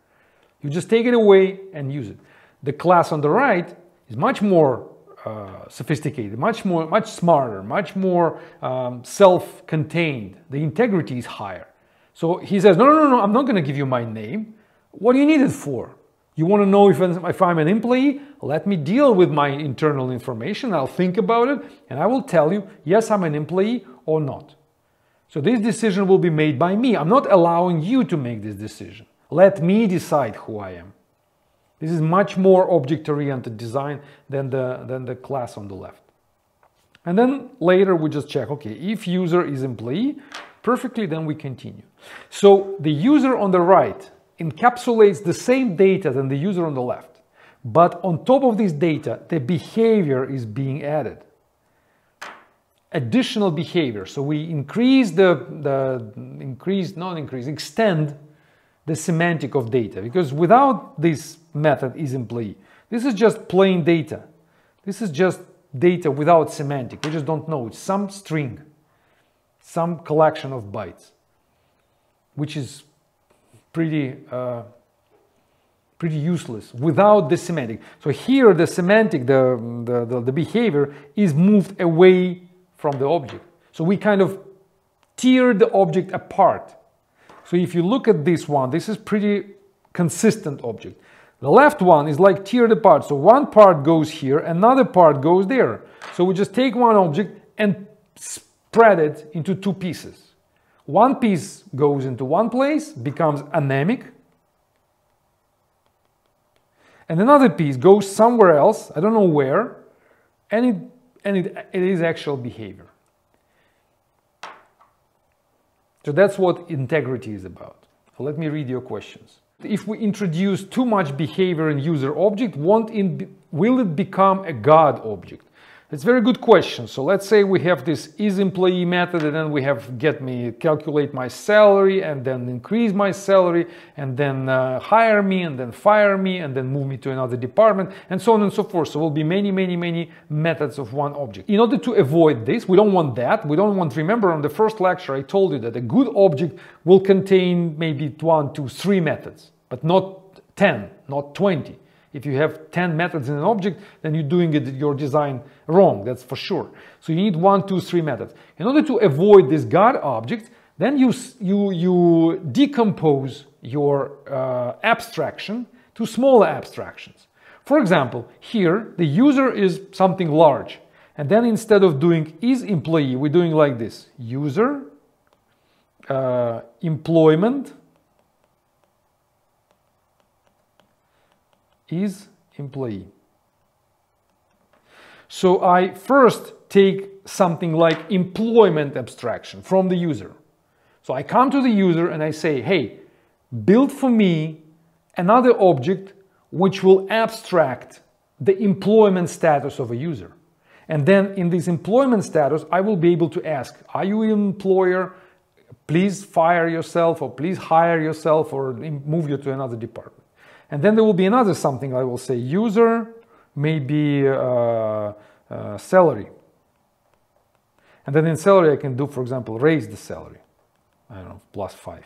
You just take it away and use it. The class on the right is much more uh, sophisticated, much more, much smarter, much more um, self-contained. The integrity is higher. So he says, no, no, no, no, I'm not going to give you my name. What do you need it for? You want to know if, if I'm an employee? Let me deal with my internal information. I'll think about it and I will tell you, yes, I'm an employee or not. So this decision will be made by me. I'm not allowing you to make this decision. Let me decide who I am. This is much more object-oriented design than the, than the class on the left. And then later we just check, okay, if user is employee, perfectly, then we continue. So the user on the right encapsulates the same data than the user on the left. But on top of this data, the behavior is being added. Additional behavior. So we increase the, the increase, not increase, extend the semantic of data, because without this method isEmployee, this is just plain data. This is just data without semantic. We just don't know. It's some string, some collection of bytes, which is pretty, uh, pretty useless without the semantic. So here the semantic, the, the, the, the behavior is moved away from the object. So we kind of tear the object apart. So if you look at this one, this is pretty consistent object. The left one is like tiered apart. So one part goes here, another part goes there. So we just take one object and spread it into two pieces. One piece goes into one place, becomes anemic. And another piece goes somewhere else, I don't know where, and it and it, it is actual behavior. So that's what integrity is about. Let me read your questions. If we introduce too much behavior in user object, won't it be, will it become a God object? It's a very good question. So let's say we have this isEmployee method, and then we have get me, calculate my salary, and then increase my salary, and then uh, hire me, and then fire me, and then move me to another department, and so on and so forth. So will be many, many, many methods of one object. In order to avoid this, we don't want that. We don't want, remember on the first lecture, I told you that a good object will contain maybe one, two, three methods, but not ten, not twenty. If you have ten methods in an object, then you're doing it, your design wrong, that's for sure. So you need one, two, three methods. In order to avoid this God object, then you, you, you decompose your uh, abstraction to smaller abstractions. For example, here the user is something large. And then instead of doing is employee, we're doing like this. User, uh, employment, is employee. So I first take something like employment abstraction from the user. So I come to the user and I say, hey, build for me another object which will abstract the employment status of a user. And then in this employment status, I will be able to ask, are you an employer? Please fire yourself, or please hire yourself, or move you to another department. And then there will be another something. I will say user, maybe uh, uh, salary. And then in salary I can do, for example, raise the salary. I don't know, plus five.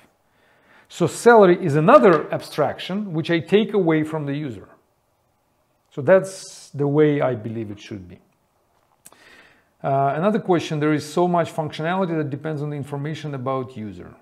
So salary is another abstraction which I take away from the user. So that's the way I believe it should be. Uh, another question, there is so much functionality that depends on the information about user.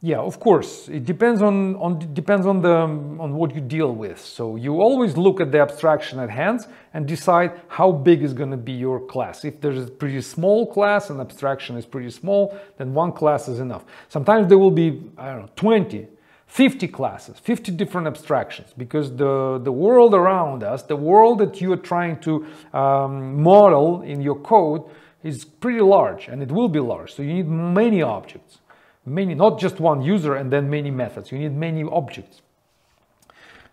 Yeah, of course, it depends on, on, depends on, the, on what you deal with. So you always look at the abstraction at hand and decide how big is going to be your class. If there's a pretty small class and abstraction is pretty small, then one class is enough. Sometimes there will be, I don't know, twenty, fifty classes, fifty different abstractions, because the, the world around us, the world that you are trying to um, model in your code is pretty large, and it will be large. So you need many objects. Many, not just one user and then many methods. You need many objects.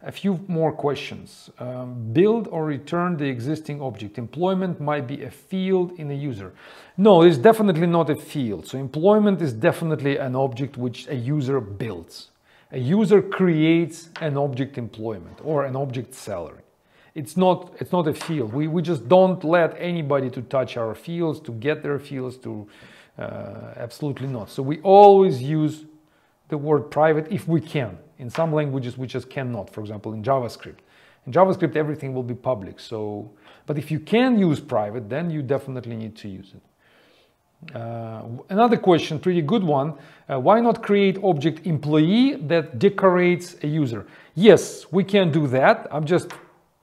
A few more questions. Um, build or return the existing object. Employment might be a field in a user. No, it's definitely not a field. So employment is definitely an object which a user builds. A user creates an object employment or an object salary. It's not, it's not a field. We, we just don't let anybody to touch our fields, to get their fields, to... Uh, absolutely not. So we always use the word private if we can. In some languages we just cannot, for example in JavaScript. In JavaScript everything will be public, so... But if you can use private, then you definitely need to use it. Uh, another question, pretty good one. Uh, why not create object employee that decorates a user? Yes, we can do that. I'm just...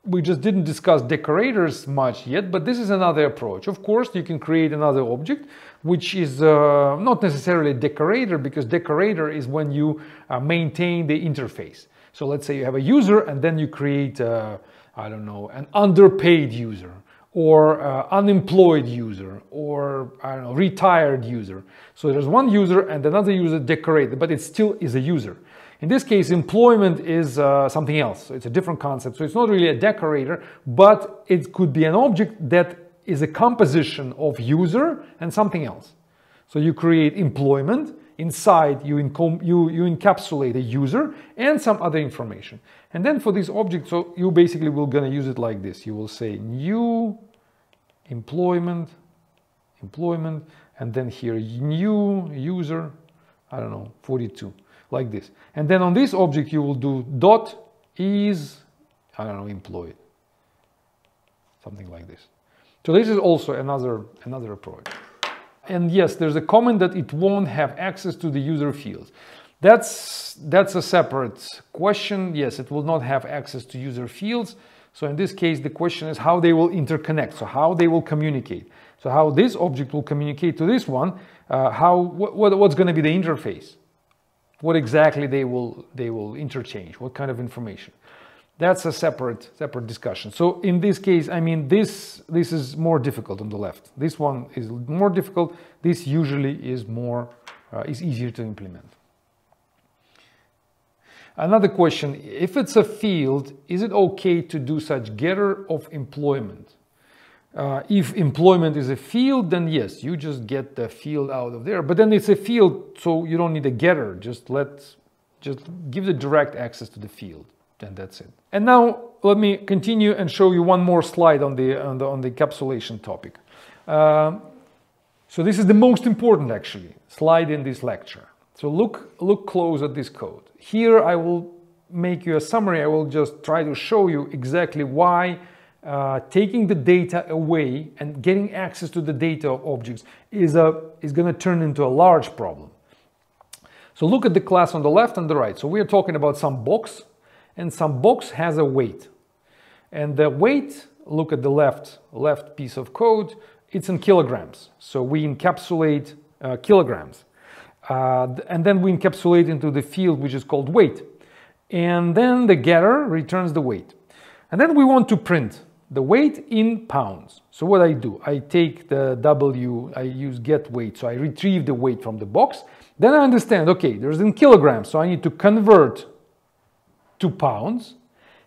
We just didn't discuss decorators much yet, but this is another approach. Of course, you can create another object, which is uh, not necessarily a decorator, because decorator is when you uh, maintain the interface. So let's say you have a user and then you create, uh, I don't know, an underpaid user, or uh, unemployed user, or I don't know, retired user. So there's one user and another user decorated, but it still is a user. In this case, employment is uh, something else. So it's a different concept. So it's not really a decorator, but it could be an object that is a composition of user and something else. So you create employment. Inside, you, you, you encapsulate a user and some other information. And then for this object, so you basically will gonna use it like this. You will say new employment, employment, and then here new user, I don't know, forty-two. Like this. And then on this object you will do dot is, I don't know, employed. Something like this. So this is also another, another approach. And yes, there's a comment that it won't have access to the user fields. That's, that's a separate question. Yes, it will not have access to user fields. So in this case, the question is how they will interconnect. So how they will communicate. So how this object will communicate to this one, uh, how, what, what, what's going to be the interface. What exactly they will, they will interchange, what kind of information. That's a separate separate discussion. So in this case, I mean, this this is more difficult on the left. This one is more difficult. This usually is more uh, is easier to implement. Another question: if it's a field, is it okay to do such getter of employment? Uh, if employment is a field, then yes, you just get the field out of there. But then it's a field, so you don't need a getter. Just let just give the direct access to the field. And that's it. And now let me continue and show you one more slide on the on the, on the encapsulation topic. Uh, so this is the most important actually slide in this lecture. So look look close at this code. Here I will make you a summary. I will just try to show you exactly why uh, taking the data away and getting access to the data objects is a is going to turn into a large problem. So look at the class on the left and the right. So we are talking about some box. And some box has a weight, and the weight, look at the left left piece of code, it's in kilograms. So we encapsulate uh, kilograms, uh, and then we encapsulate into the field which is called weight, and then the getter returns the weight, and then we want to print the weight in pounds. So what I do, I take the W, I use get weight, so I retrieve the weight from the box. Then I understand, okay, there's in kilograms, so I need to convert to pounds,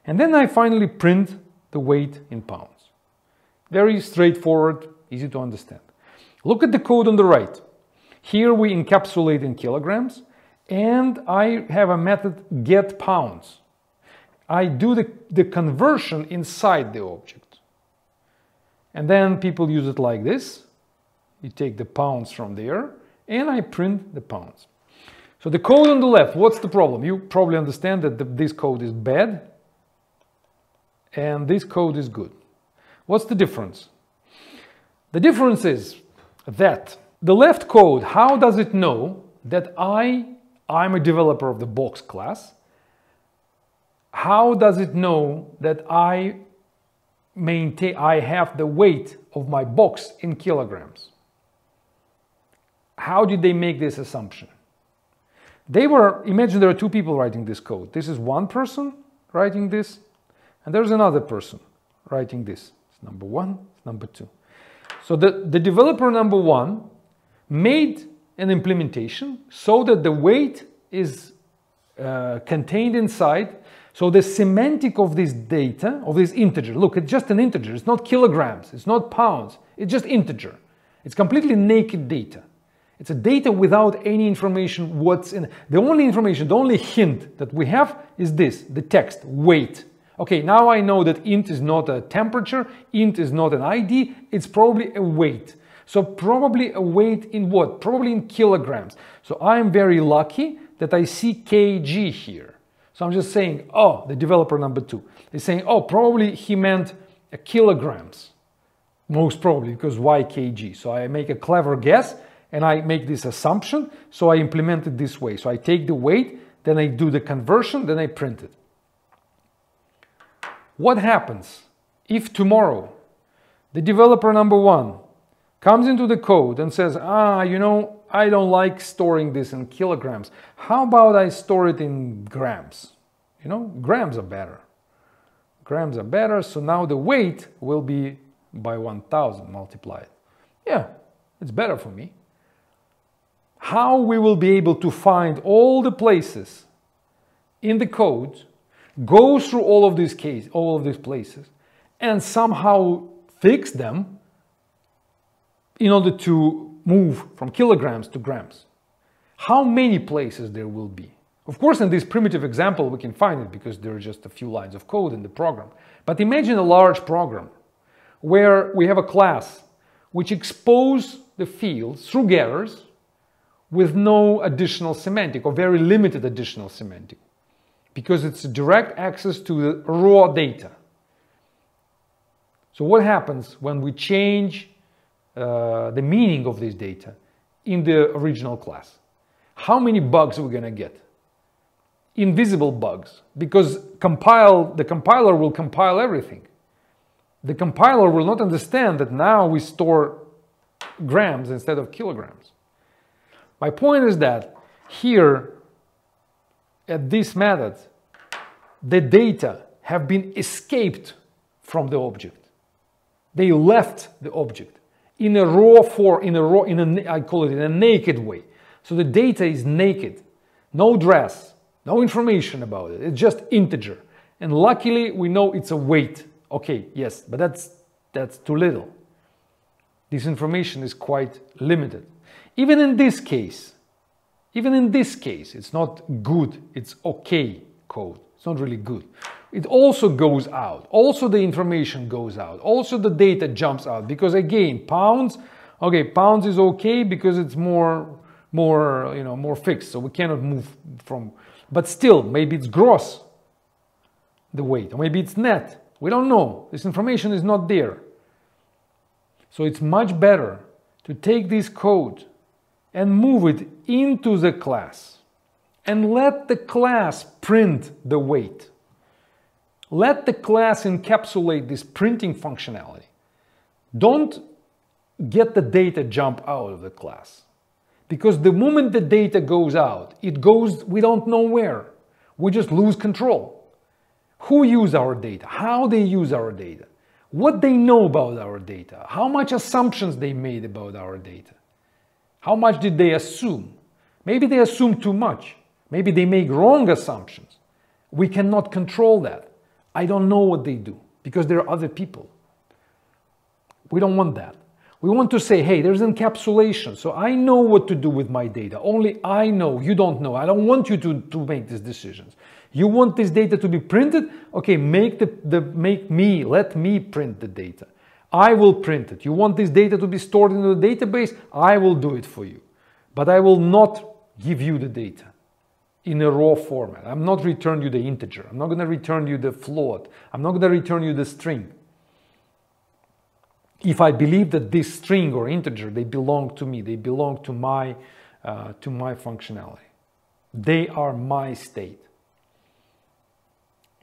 and then I finally print the weight in pounds. Very straightforward, easy to understand. Look at the code on the right. Here we encapsulate in kilograms, and I have a method get pounds. I do the, the conversion inside the object. And then people use it like this. You take the pounds from there, and I print the pounds. So the code on the left, what's the problem? You probably understand that the, this code is bad and this code is good. What's the difference? The difference is that the left code, how does it know that I, I'm a developer of the box class? How does it know that I maintain, I have the weight of my box in kilograms? How did they make this assumption? They were, imagine there are two people writing this code. This is one person writing this, and there's another person writing this. It's number one, it's number two. So the, the developer number one made an implementation so that the weight is uh, contained inside. So the semantic of this data, of this integer, look, it's just an integer. It's not kilograms, it's not pounds, it's just integer. It's completely naked data. It's a data without any information what's in it. The only information, the only hint that we have is this, the text, weight. Okay, now I know that int is not a temperature, int is not an I D, it's probably a weight. So probably a weight in what? Probably in kilograms. So I'm very lucky that I see kg here. So I'm just saying, oh, the developer number two is saying, oh, probably he meant kilograms. Most probably, because why kg? So I make a clever guess. And I make this assumption, so I implement it this way. So I take the weight, then I do the conversion, then I print it. What happens if tomorrow the developer number one comes into the code and says, ah, you know, I don't like storing this in kilograms. How about I store it in grams? You know, grams are better. Grams are better, so now the weight will be by one thousand multiplied. Yeah, it's better for me. How we will be able to find all the places in the code, go through all of these cases, all of these places, and somehow fix them in order to move from kilograms to grams. How many places there will be? Of course, in this primitive example, we can find it because there are just a few lines of code in the program. But imagine a large program where we have a class which exposes the fields through getters, with no additional semantic or very limited additional semantic, because it's direct access to the raw data. So what happens when we change uh, the meaning of this data in the original class? How many bugs are we gonna get? Invisible bugs, because compile, the compiler will compile everything. The compiler will not understand that now we store grams instead of kilograms. My point is that here, at this method, the data have been escaped from the object. They left the object in a raw form, in a raw, in a, I call it in a naked way. So the data is naked, no dress, no information about it. It's just integer. And luckily we know it's a weight. Okay, yes, but that's, that's too little. This information is quite limited. Even in this case, even in this case, it's not good, it's okay code. It's not really good. It also goes out. Also the information goes out. Also the data jumps out, because again, pounds, okay, pounds is okay because it's more, more, you know, more fixed. So we cannot move from, but still, maybe it's gross, the weight, or maybe it's net. We don't know. This information is not there. So it's much better to take this code and move it into the class and let the class print the weight. Let the class encapsulate this printing functionality. Don't get the data jump out of the class. Because the moment the data goes out, it goes, we don't know where. We just lose control. Who use our data? How they use our data? What they know about our data? How much assumptions they made about our data? How much did they assume? Maybe they assume too much. Maybe they make wrong assumptions. We cannot control that. I don't know what they do because there are other people. We don't want that. We want to say, hey, there's encapsulation. So I know what to do with my data. Only I know, you don't know. I don't want you to, to make these decisions. You want this data to be printed? Okay, make the, the make me, let me print the data. I will print it. You want this data to be stored in the database? I will do it for you. But I will not give you the data in a raw format. I'm not return you the integer. I'm not going to return you the float. I'm not going to return you the string. If I believe that this string or integer, they belong to me. They belong to my, uh, to my functionality. They are my state.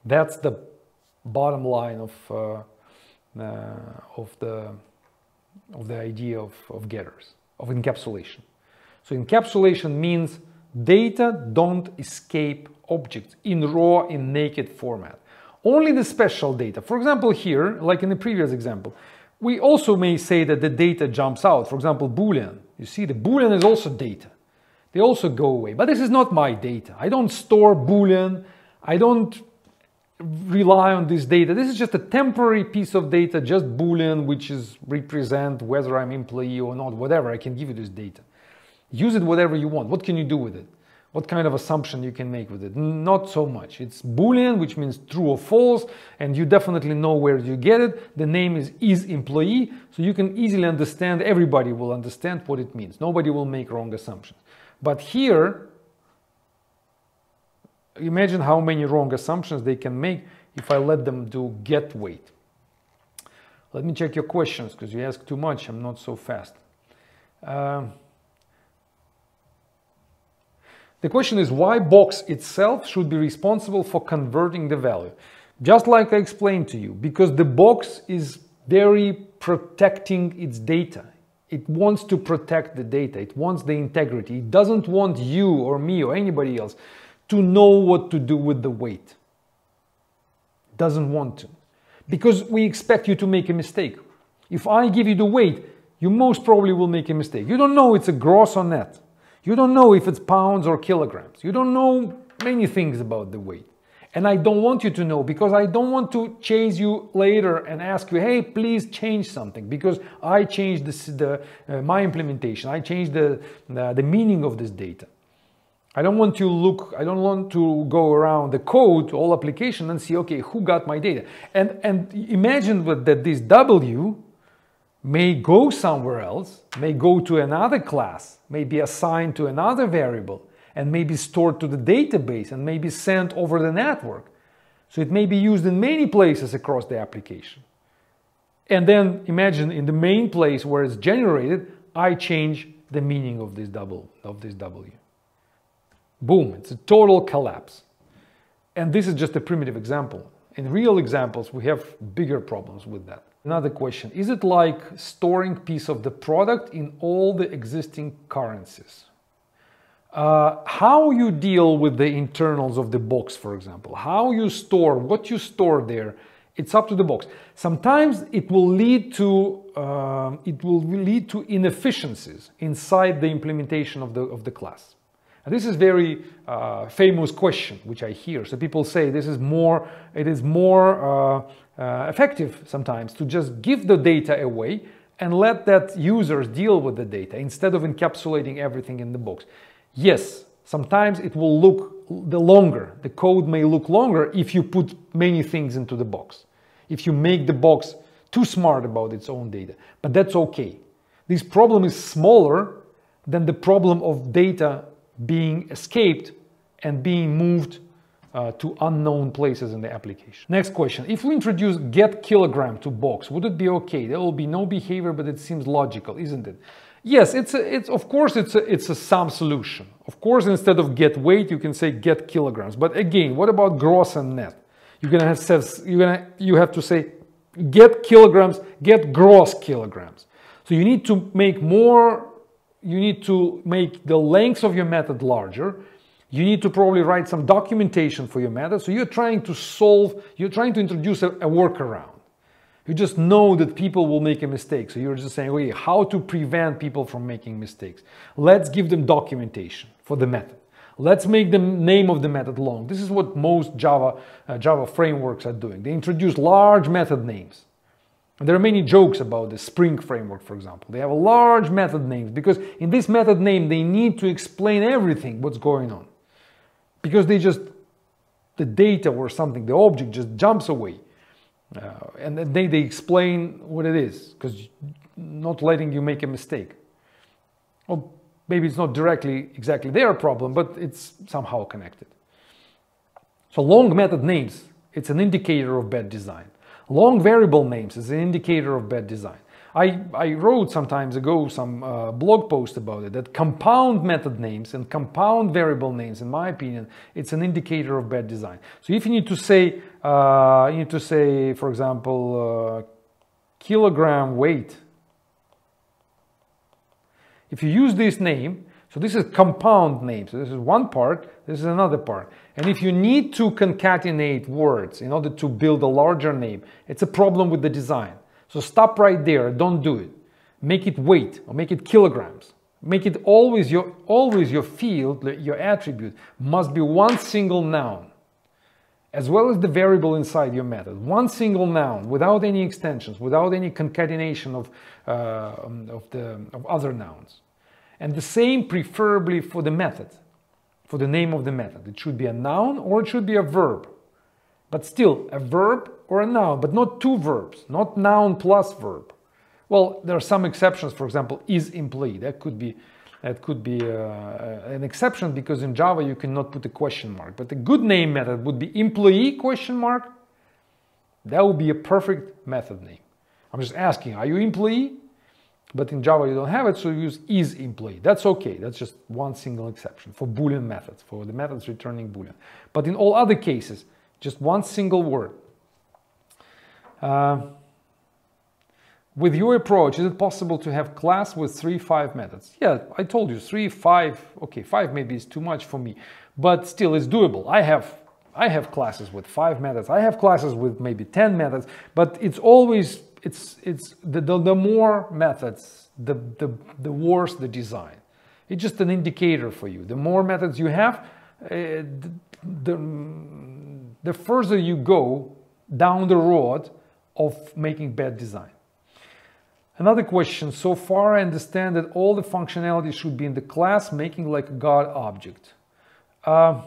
That's the bottom line of... Uh, Uh, of the of the idea of, of getters, of encapsulation. So encapsulation means data don't escape objects in raw, in naked format. Only the special data. For example, here, like in the previous example, we also may say that the data jumps out. For example, Boolean. You see, the Boolean is also data. They also go away. But this is not my data. I don't store Boolean. I don't rely on this data. This is just a temporary piece of data, just Boolean, which is represent whether I'm employee or not, whatever. I can give you this data. Use it whatever you want. What can you do with it? What kind of assumption you can make with it? Not so much. It's Boolean, which means true or false, and you definitely know where you get it. The name is is employee, so you can easily understand. Everybody will understand what it means. Nobody will make wrong assumptions. But here, imagine how many wrong assumptions they can make if I let them do get weight. Let me check your questions, because you ask too much. I'm not so fast. Uh, the question is why box itself should be responsible for converting the value. Just like I explained to you, because the box is very protecting its data. It wants to protect the data. It wants the integrity. It doesn't want you or me or anybody else to know what to do with the weight. Doesn't want to. Because we expect you to make a mistake. If I give you the weight, you most probably will make a mistake. You don't know it's a gross or net. You don't know if it's pounds or kilograms. You don't know many things about the weight. And I don't want you to know, because I don't want to chase you later and ask you, hey, please change something, because I changed this, the, uh, my implementation. I changed the, the, the meaning of this data. I don't want to look, I don't want to go around the code, all application, and see, okay, who got my data? And, and imagine that this W may go somewhere else, may go to another class, may be assigned to another variable, and may be stored to the database, and may be sent over the network. So it may be used in many places across the application. And then imagine in the main place where it's generated, I change the meaning of this double, of this W. Boom, it's a total collapse. And this is just a primitive example. In real examples, we have bigger problems with that. Another question, is it like storing piece of the product in all the existing currencies? Uh, how you deal with the internals of the box, for example, how you store, what you store there, it's up to the box. Sometimes it will lead to uh, it will lead to inefficiencies inside the implementation of the of the class. And this is very uh, famous question which I hear. So people say this is more it is more uh, uh, effective sometimes to just give the data away and let that users deal with the data instead of encapsulating everything in the box. Yes, sometimes it will look the longer, the code may look longer if you put many things into the box. If you make the box too smart about its own data, but that's okay. This problem is smaller than the problem of data being escaped and being moved uh, to unknown places in the application. Next question, if we introduce get kilogram to box, would it be okay? There will be no behavior, but it seems logical, isn't it? Yes, it's a, it's of course it's a, it's a some solution. Of course, instead of get weight, you can say get kilograms. But again, what about gross and net? You're gonna have says you're gonna you have to say get kilograms, get gross kilograms. So you need to make more. You need to make the lengths of your method larger. You need to probably write some documentation for your method. So you're trying to solve. You're trying to introduce a, a workaround. You just know that people will make a mistake. So you're just saying, wait, how to prevent people from making mistakes? Let's give them documentation for the method. Let's make the name of the method long. This is what most Java, uh, Java frameworks are doing. They introduce large method names. And there are many jokes about the Spring Framework, for example. They have a large method names because in this method name, they need to explain everything what's going on. Because they just, the data or something, the object just jumps away. Uh, and then they, they explain what it is, because not letting you make a mistake. Well, maybe it's not directly exactly their problem, but it's somehow connected. So long method names, it's an indicator of bad design. Long variable names is an indicator of bad design. I, I wrote some time ago some uh, blog post about it, that compound method names and compound variable names, in my opinion, it's an indicator of bad design. So if you need to say, uh, you need to say, for example, uh, kilogram weight. If you use this name, so this is compound name, so this is one part, this is another part. And if you need to concatenate words in order to build a larger name, it's a problem with the design. So stop right there, don't do it. Make it weight or make it kilograms. Make it always your, always your field, your attribute must be one single noun, as well as the variable inside your method. One single noun without any extensions, without any concatenation of, uh, of, the, of other nouns. And the same preferably for the method, for the name of the method. It should be a noun or it should be a verb. But still, a verb or a noun, but not two verbs, not noun plus verb. Well, there are some exceptions, for example, is employee. That could be, that could be uh, an exception because in Java you cannot put a question mark. But the good name method would be employee question mark. That would be a perfect method name. I'm just asking, are you employee? But in Java you don't have it, so you use is employee. That's okay, that's just one single exception for Boolean methods, for the methods returning Boolean. But in all other cases, just one single word. Uh, with your approach, is it possible to have class with three, five methods? Yeah, I told you three, five, okay, five maybe is too much for me, but still it's doable. I have, I have classes with five methods. I have classes with maybe ten methods, but it's always, it's, it's the, the, the more methods, the, the, the worse the design. It's just an indicator for you. The more methods you have, uh, the, the the further you go down the road of making bad design. Another question, so far I understand that all the functionality should be in the class, making like a God object. Uh,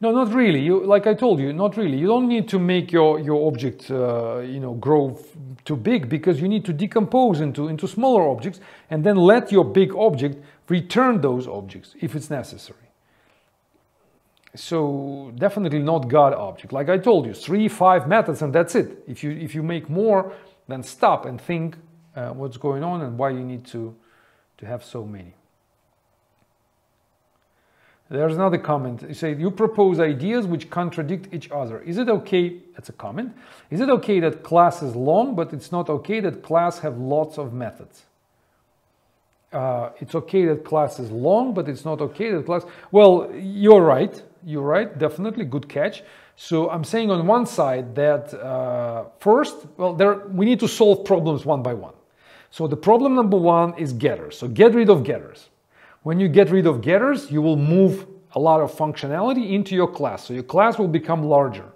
no, not really, you, like I told you, not really. You don't need to make your, your object uh, you know, grow too big because you need to decompose into, into smaller objects and then let your big object return those objects if it's necessary. So definitely not God object. Like I told you, three, five methods and that's it. If you, if you make more, then stop and think uh, what's going on and why you need to, to have so many. There's another comment. You say, you propose ideas which contradict each other. Is it okay? That's a comment. Is it okay that class is long, but it's not okay that class have lots of methods? uh, it's okay that class is long, but it's not okay that class... Well, you're right. You're right. Definitely. Good catch. So I'm saying on one side that uh, first, well, there we need to solve problems one by one. So the problem number one is getters. So get rid of getters. When you get rid of getters, you will move a lot of functionality into your class. So your class will become larger.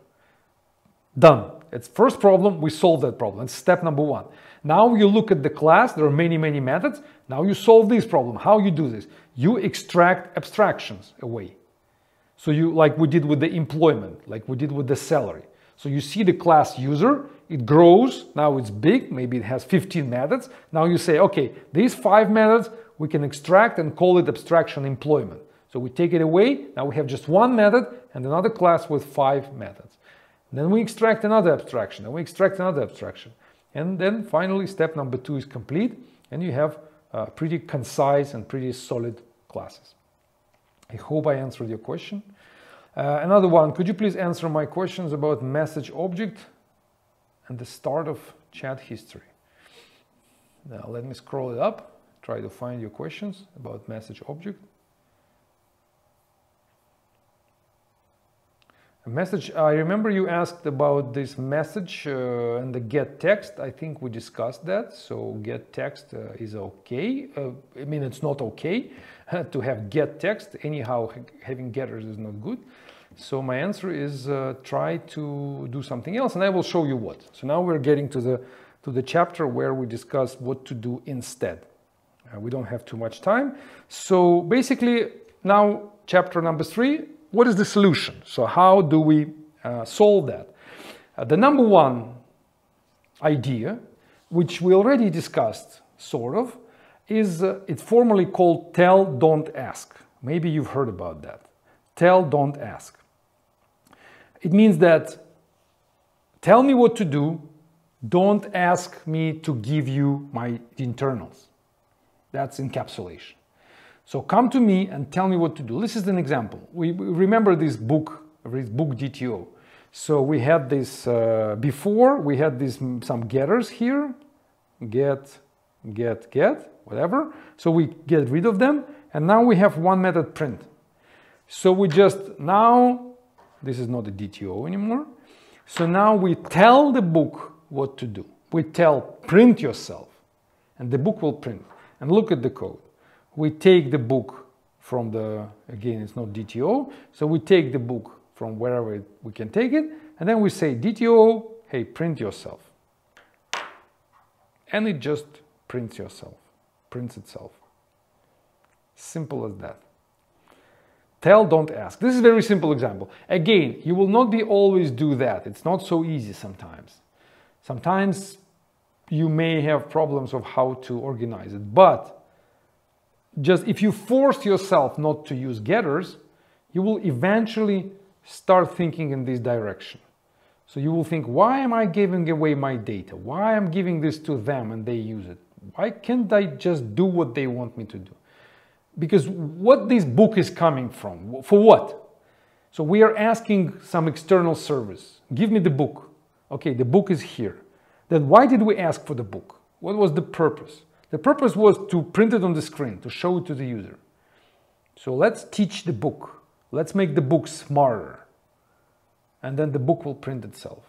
Done. It's first problem. We solve that problem. It's step number one. Now you look at the class. There are many, many methods. Now you solve this problem. How you do this? You extract abstractions away. So you, like we did with the employment, like we did with the salary. So you see the class user, it grows, now it's big, maybe it has fifteen methods. Now you say, okay, these five methods we can extract and call it abstraction employment. So we take it away, now we have just one method and another class with five methods. And then we extract another abstraction, and we extract another abstraction. And then finally step number two is complete, and you have uh, pretty concise and pretty solid classes. I hope I answered your question. Uh, another one, could you please answer my questions about message object and the start of chat history? Now let me scroll it up, try to find your questions about message object. A message, I remember you asked about this message uh, and the get text. I think we discussed that. So get text uh, is okay. Uh, I mean, it's not okay to have get text. Anyhow, having getters is not good. So my answer is uh, try to do something else, and I will show you what. So now we're getting to the, to the chapter where we discuss what to do instead. Uh, we don't have too much time. So basically now chapter number three. What is the solution? So how do we uh, solve that? Uh, the number one idea, which we already discussed sort of, is uh, it's formally called tell, don't ask. Maybe you've heard about that. Tell, don't ask. It means that tell me what to do, don't ask me to give you my internals. That's encapsulation. So come to me and tell me what to do. This is an example. We, we remember this book, this book D T O. So we had this uh, before, we had this some getters here, get, get, get, whatever. So we get rid of them, and now we have one method print. So we just now, this is not a D T O anymore. So now we tell the book what to do. We tell print yourself, and the book will print. And look at the code. We take the book from the, again, it's not D T O. So we take the book from wherever it, we can take it. And then we say D T O, hey, print yourself. And it just prints yourself, prints itself. Simple as that. Tell, don't ask. This is a very simple example. Again, you will not be always do that. It's not so easy sometimes. Sometimes you may have problems of how to organize it, but just if you force yourself not to use getters, you will eventually start thinking in this direction. So you will think, why am I giving away my data? Why am I giving this to them and they use it? Why can't I just do what they want me to do? Because what this book is coming from, for what? So we are asking some external service. Give me the book. Okay, the book is here. Then why did we ask for the book? What was the purpose? The purpose was to print it on the screen, to show it to the user. So let's teach the book. Let's make the book smarter. And then the book will print itself.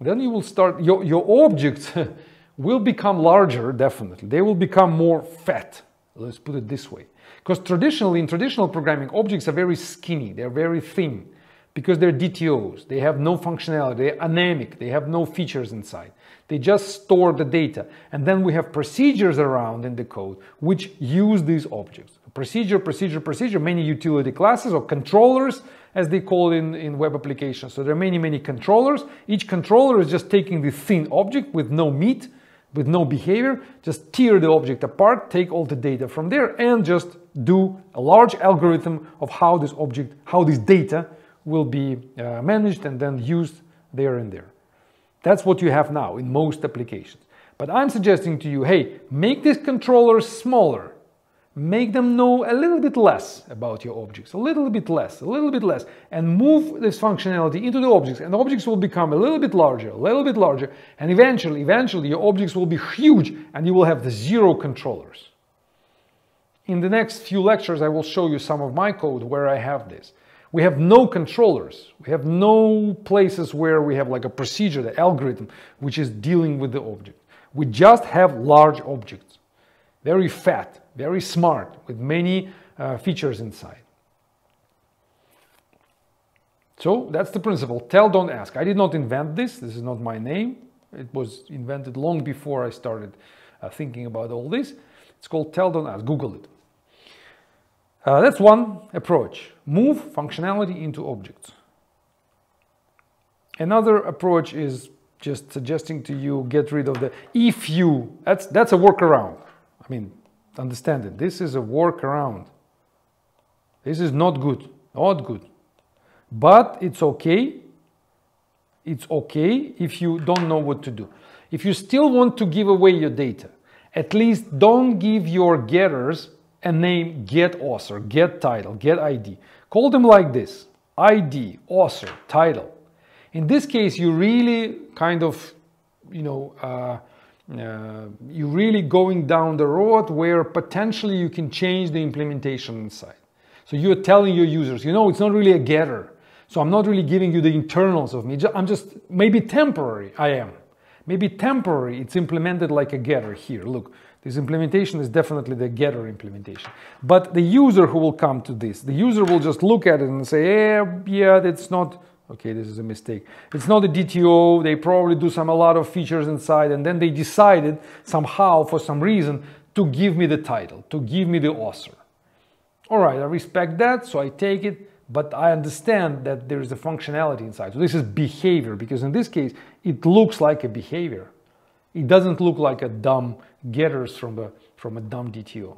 Then you will start, your, your objects will become larger, definitely. They will become more fat. Let's put it this way. Because traditionally, in traditional programming, objects are very skinny. They're very thin. Because they're D T Os, they have no functionality, they're anemic, they have no features inside. They just store the data. And then we have procedures around in the code which use these objects. Procedure, procedure, procedure, many utility classes or controllers, as they call in, in web applications. So there are many, many controllers. Each controller is just taking the thin object with no meat, with no behavior, just tear the object apart, take all the data from there, and just do a large algorithm of how this object, how this data will be uh, managed and then used there and there. That's what you have now in most applications. But I'm suggesting to you, hey, make these controllers smaller. Make them know a little bit less about your objects, a little bit less, a little bit less, and move this functionality into the objects, and the objects will become a little bit larger, a little bit larger, and eventually, eventually your objects will be huge and you will have the zero controllers. In the next few lectures, I will show you some of my code where I have this. We have no controllers, we have no places where we have like a procedure, the algorithm, which is dealing with the object. We just have large objects, very fat, very smart, with many uh, features inside. So that's the principle, tell, don't ask. I did not invent this, this is not my name. It was invented long before I started uh, thinking about all this. It's called tell, don't ask, Google it. Uh, that's one approach, move functionality into objects. Another approach is just suggesting to you, get rid of the if you, that's, that's a workaround. I mean, understand it. This is a workaround. This is not good, not good. But it's okay. It's okay if you don't know what to do. If you still want to give away your data, at least don't give your getters a name, get author, get title, get I D. Call them like this, I D, author, title. In this case, you really kind of, you know, uh, Uh, you're really going down the road where potentially you can change the implementation inside. So you're telling your users, you know, it's not really a getter. So I'm not really giving you the internals of me. I'm just, maybe temporary, I am. Maybe temporary, it's implemented like a getter here. Look, this implementation is definitely the getter implementation. But the user who will come to this, the user will just look at it and say, yeah, yeah, that's not... Okay, this is a mistake. It's not a D T O, they probably do some a lot of features inside, and then they decided somehow, for some reason, to give me the title, to give me the author. All right, I respect that, so I take it, but I understand that there is a functionality inside. So this is behavior, because in this case, it looks like a behavior. It doesn't look like a dumb getters from a, from a dumb D T O.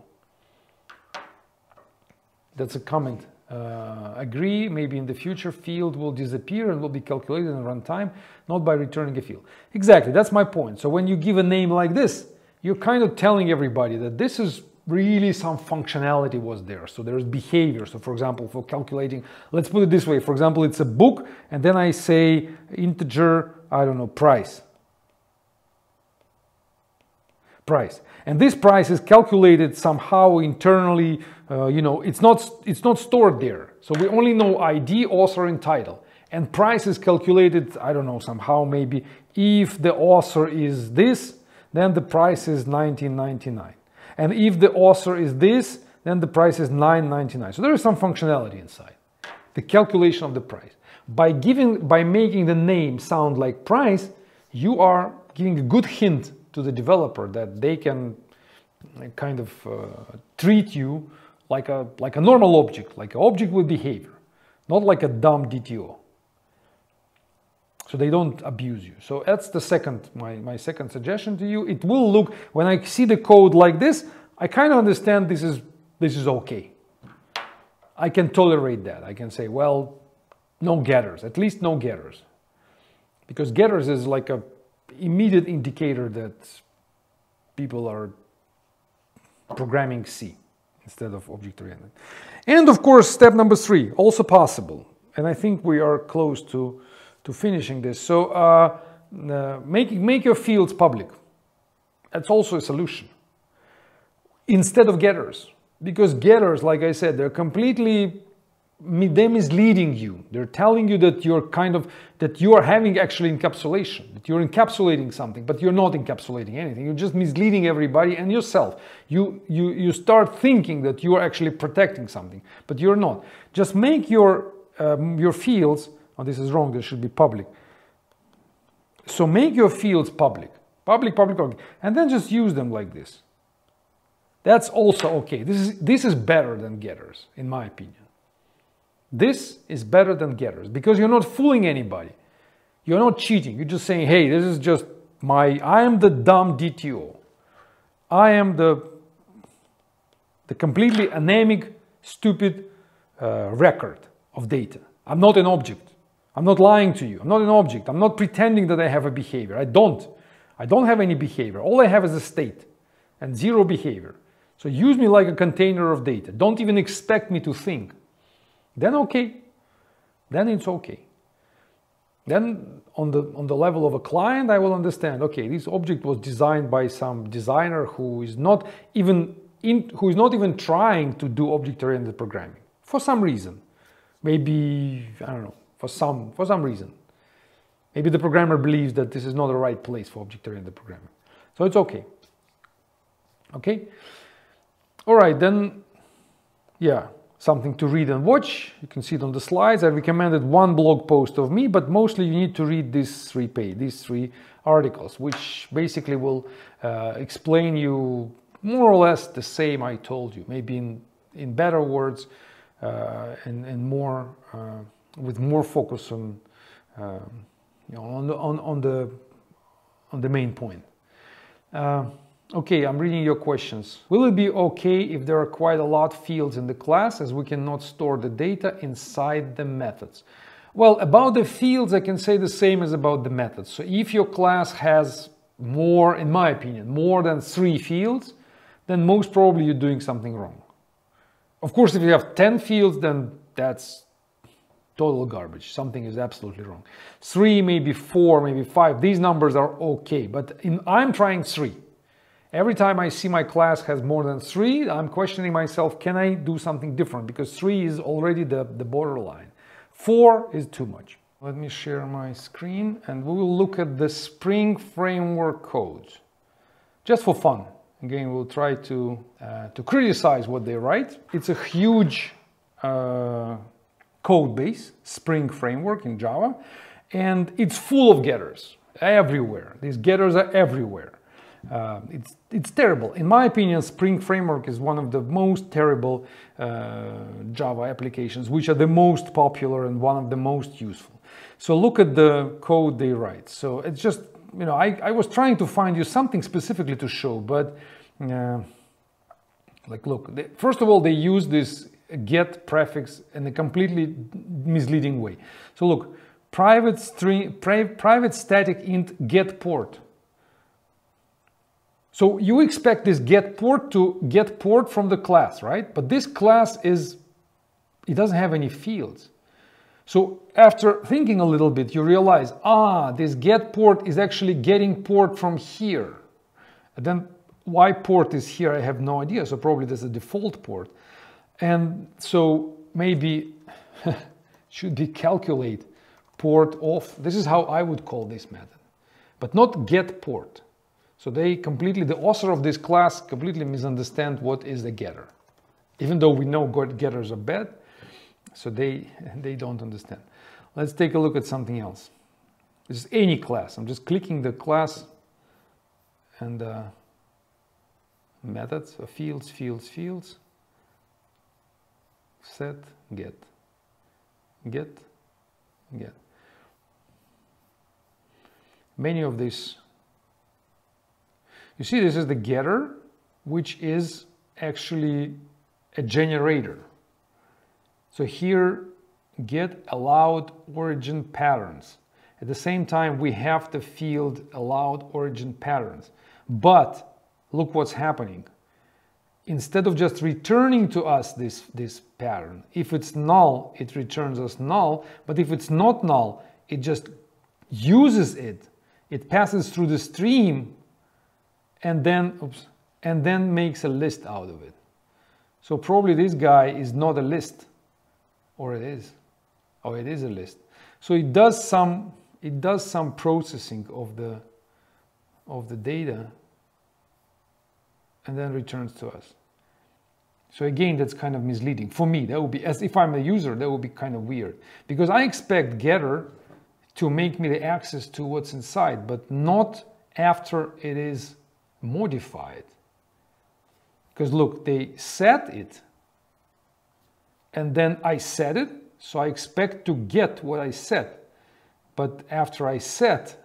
That's a comment. Uh, agree, maybe in the future field will disappear and will be calculated in runtime, not by returning a field. Exactly, that's my point. So when you give a name like this, you're kind of telling everybody that this is really some functionality was there. So there's behavior. So for example, for calculating, let's put it this way. For example, it's a book, and then I say integer, I don't know, price. Price. And this price is calculated somehow internally, uh, you know, it's not, it's not stored there. So we only know I D, author, and title. And price is calculated, I don't know, somehow maybe if the author is this, then the price is nineteen ninety-nine. And if the author is this, then the price is nine ninety-nine. So there is some functionality inside, the calculation of the price. By giving, by making the name sound like price, you are giving a good hint to the developer that they can kind of uh, treat you like a like a normal object, like an object with behavior, not like a dumb D T O. So they don't abuse you. So that's the second, my, my second suggestion to you. It will look, when I see the code like this, I kind of understand this is this is okay. I can tolerate that. I can say, well, no getters, at least no getters. Because getters is like a immediate indicator that people are programming C instead of object-oriented. And of course, step number three, also possible. And I think we are close to, to finishing this. So uh, uh, make, make your fields public. That's also a solution. Instead of getters. Because getters, like I said, they're completely... They're misleading you. They're telling you that you're kind of, that you are having actually encapsulation, that you're encapsulating something, but you're not encapsulating anything. You're just misleading everybody and yourself. You, you, you start thinking that you are actually protecting something, but you're not. Just make your, um, your fields, oh, this is wrong, this should be public. So make your fields public, public, public, public, and then just use them like this. That's also okay. This is, this is better than getters, in my opinion. This is better than getters because you're not fooling anybody. You're not cheating. You're just saying, hey, this is just my, I am the dumb D T O. I am the, the completely anemic, stupid uh, record of data. I'm not an object. I'm not lying to you. I'm not an object. I'm not pretending that I have a behavior. I don't. I don't have any behavior. All I have is a state and zero behavior. So use me like a container of data. Don't even expect me to think. Then okay. Then it's okay. Then on the, on the level of a client, I will understand, okay, this object was designed by some designer who is not even in, who is not even trying to do object-oriented programming for some reason. Maybe, I don't know, for some, for some reason. Maybe the programmer believes that this is not the right place for object-oriented programming. So it's okay. Okay. All right, then, yeah, something to read and watch. You can see it on the slides. I recommended one blog post of me, but mostly you need to read these three pages, these three articles, which basically will uh, explain you more or less the same I told you, maybe in, in better words uh, and, and more, uh, with more focus on, uh, you know, on, the, on, on, the, on the main point. Uh, Okay, I'm reading your questions. Will it be okay if there are quite a lot of fields in the class as we cannot store the data inside the methods? Well, about the fields, I can say the same as about the methods. So if your class has more, in my opinion, more than three fields, then most probably you're doing something wrong. Of course, if you have ten fields, then that's total garbage. Something is absolutely wrong. Three, maybe four, maybe five. These numbers are okay, but in, I'm trying three. Every time I see my class has more than three, I'm questioning myself, can I do something different? Because three is already the, the borderline. Four is too much. Let me share my screen and we will look at the Spring Framework codes. Just for fun. Again, we'll try to, uh, to criticize what they write. It's a huge uh, code base, Spring Framework in Java, and it's full of getters everywhere. These getters are everywhere. Uh, it's, it's terrible. In my opinion, Spring Framework is one of the most terrible uh, Java applications, which are the most popular and one of the most useful. So look at the code they write. So it's just, you know, I, I was trying to find you something specifically to show, but uh, like, look, they, first of all, they use this get prefix in a completely misleading way. So look, private string, pri private static int get port. So you expect this get port to get port from the class, right? But this class is, it doesn't have any fields. So after thinking a little bit, you realize, ah, this get port is actually getting port from here. And then why port is here, I have no idea. So probably there's a default port. And so maybe should be calculate port off. This is how I would call this method, but not get port. So they completely, the author of this class completely misunderstand what is the getter. Even though we know getters are bad, so they, they don't understand. Let's take a look at something else. This is any class. I'm just clicking the class and uh, methods, fields, fields, fields, set, get, get, get. Many of these. You see, this is the getter, which is actually a generator. So here, get allowed origin patterns. At the same time, we have the field allowed origin patterns. But look what's happening. Instead of just returning to us this, this pattern, if it's null, it returns us null. But if it's not null, it just uses it. It passes through the stream and then oops, and then makes a list out of it. So probably this guy is not a list, or it is, or it is a list. So it does some it does some processing of the of the data and then returns to us. So again, that's kind of misleading for me. That would be, as if I'm a user, that would be kind of weird, because I expect getter to make me the access to what's inside, but not after it is modified. Because look, they set it and then I set it, so I expect to get what I set, but after I set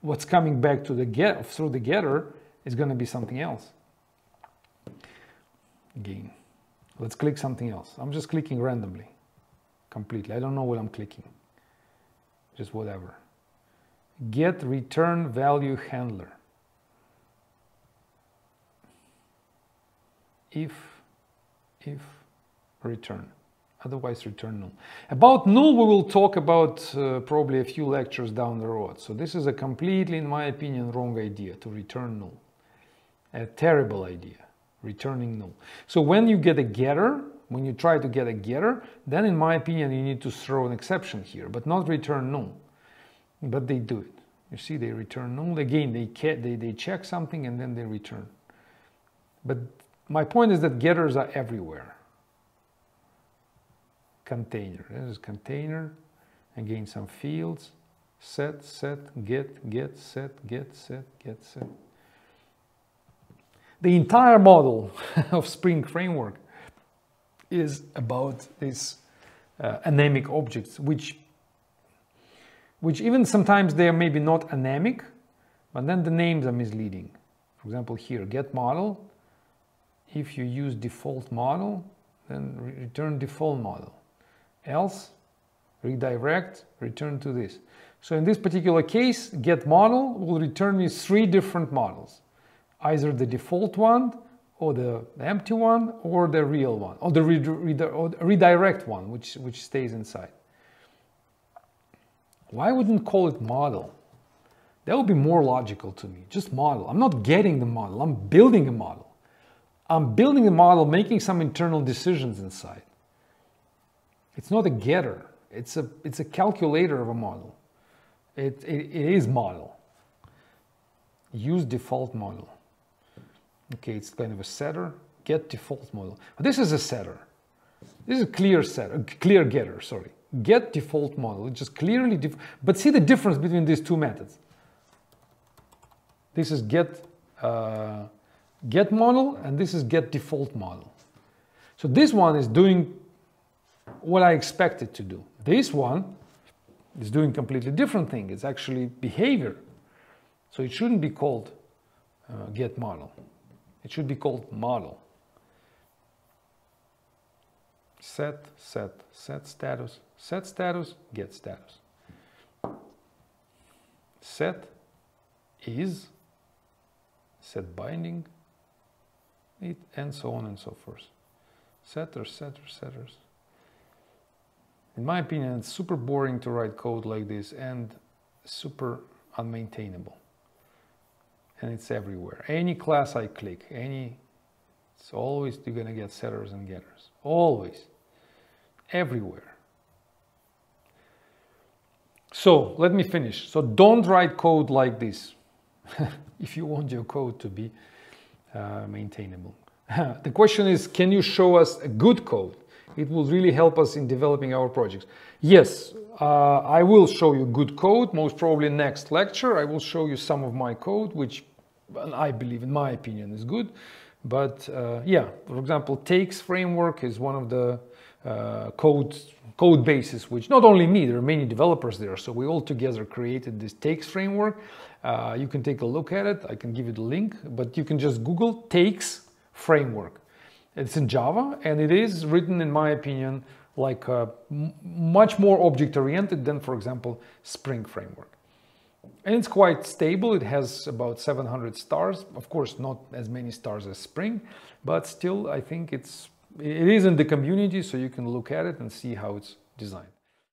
what's coming back to the get through the getter is going to be something else. Again, let's click something else. I'm just clicking randomly, completely. I don't know what I'm clicking, just whatever. Get return value handler. if, if, return. Otherwise, return null. About null, we will talk about uh, probably a few lectures down the road. So this is a completely, in my opinion, wrong idea to return null. A terrible idea, returning null. So when you get a getter, when you try to get a getter, then in my opinion, you need to throw an exception here, but not return null. But they do it. You see, they return null. Again, they, they, they check something and then they return. But my point is that getters are everywhere. Container, this is container, again some fields, set, set, get, get, set, get, set, get, set. The entire model of Spring Framework is about these uh, anemic objects, which, which even sometimes they are maybe not anemic, but then the names are misleading. For example, here, get model, if you use default model, then return default model. Else, redirect, return to this. So in this particular case, get model will return me three different models. Either the default one, or the empty one, or the real one, or the re re or redirect one, which, which stays inside. Why wouldn't call it model? That would be more logical to me, just model. I'm not getting the model, I'm building a model. I'm building a model, making some internal decisions inside. It's not a getter. It's a, it's a calculator of a model. It, it, it is model. Use default model. Okay, it's kind of a setter. Get default model. This is a setter. This is a clear setter, clear getter, sorry. Get default model. It's just clearly def- but see the difference between these two methods. This is get, uh, get model, and this is get default model. So this one is doing what I expect it to do. This one is doing completely different thing. It's actually behavior. So it shouldn't be called uh, get model. It should be called model. Set, set, set status, set status, get status. Set is, set binding, it, and so on and so forth. Setters, setters, setters. In my opinion, it's super boring to write code like this and super unmaintainable. And it's everywhere. Any class I click, any, it's always, you're gonna get setters and getters. Always, everywhere. So let me finish. So don't write code like this if you want your code to be uh, maintainable. The question is, can you show us a good code? It will really help us in developing our projects. Yes, uh, I will show you good code, most probably next lecture. I will show you some of my code, which I believe, in my opinion, is good. But uh, yeah, for example, takes framework is one of the uh, code, code bases, which not only me, there are many developers there. So we all together created this takes framework. Uh, you can take a look at it. I can give you the link, but you can just Google takes framework. It's in Java, and it is written, in my opinion, like uh, much more object-oriented than, for example, Spring Framework. And it's quite stable. It has about seven hundred stars. Of course, not as many stars as Spring, but still, I think it's, it is in the community, so you can look at it and see how it's designed.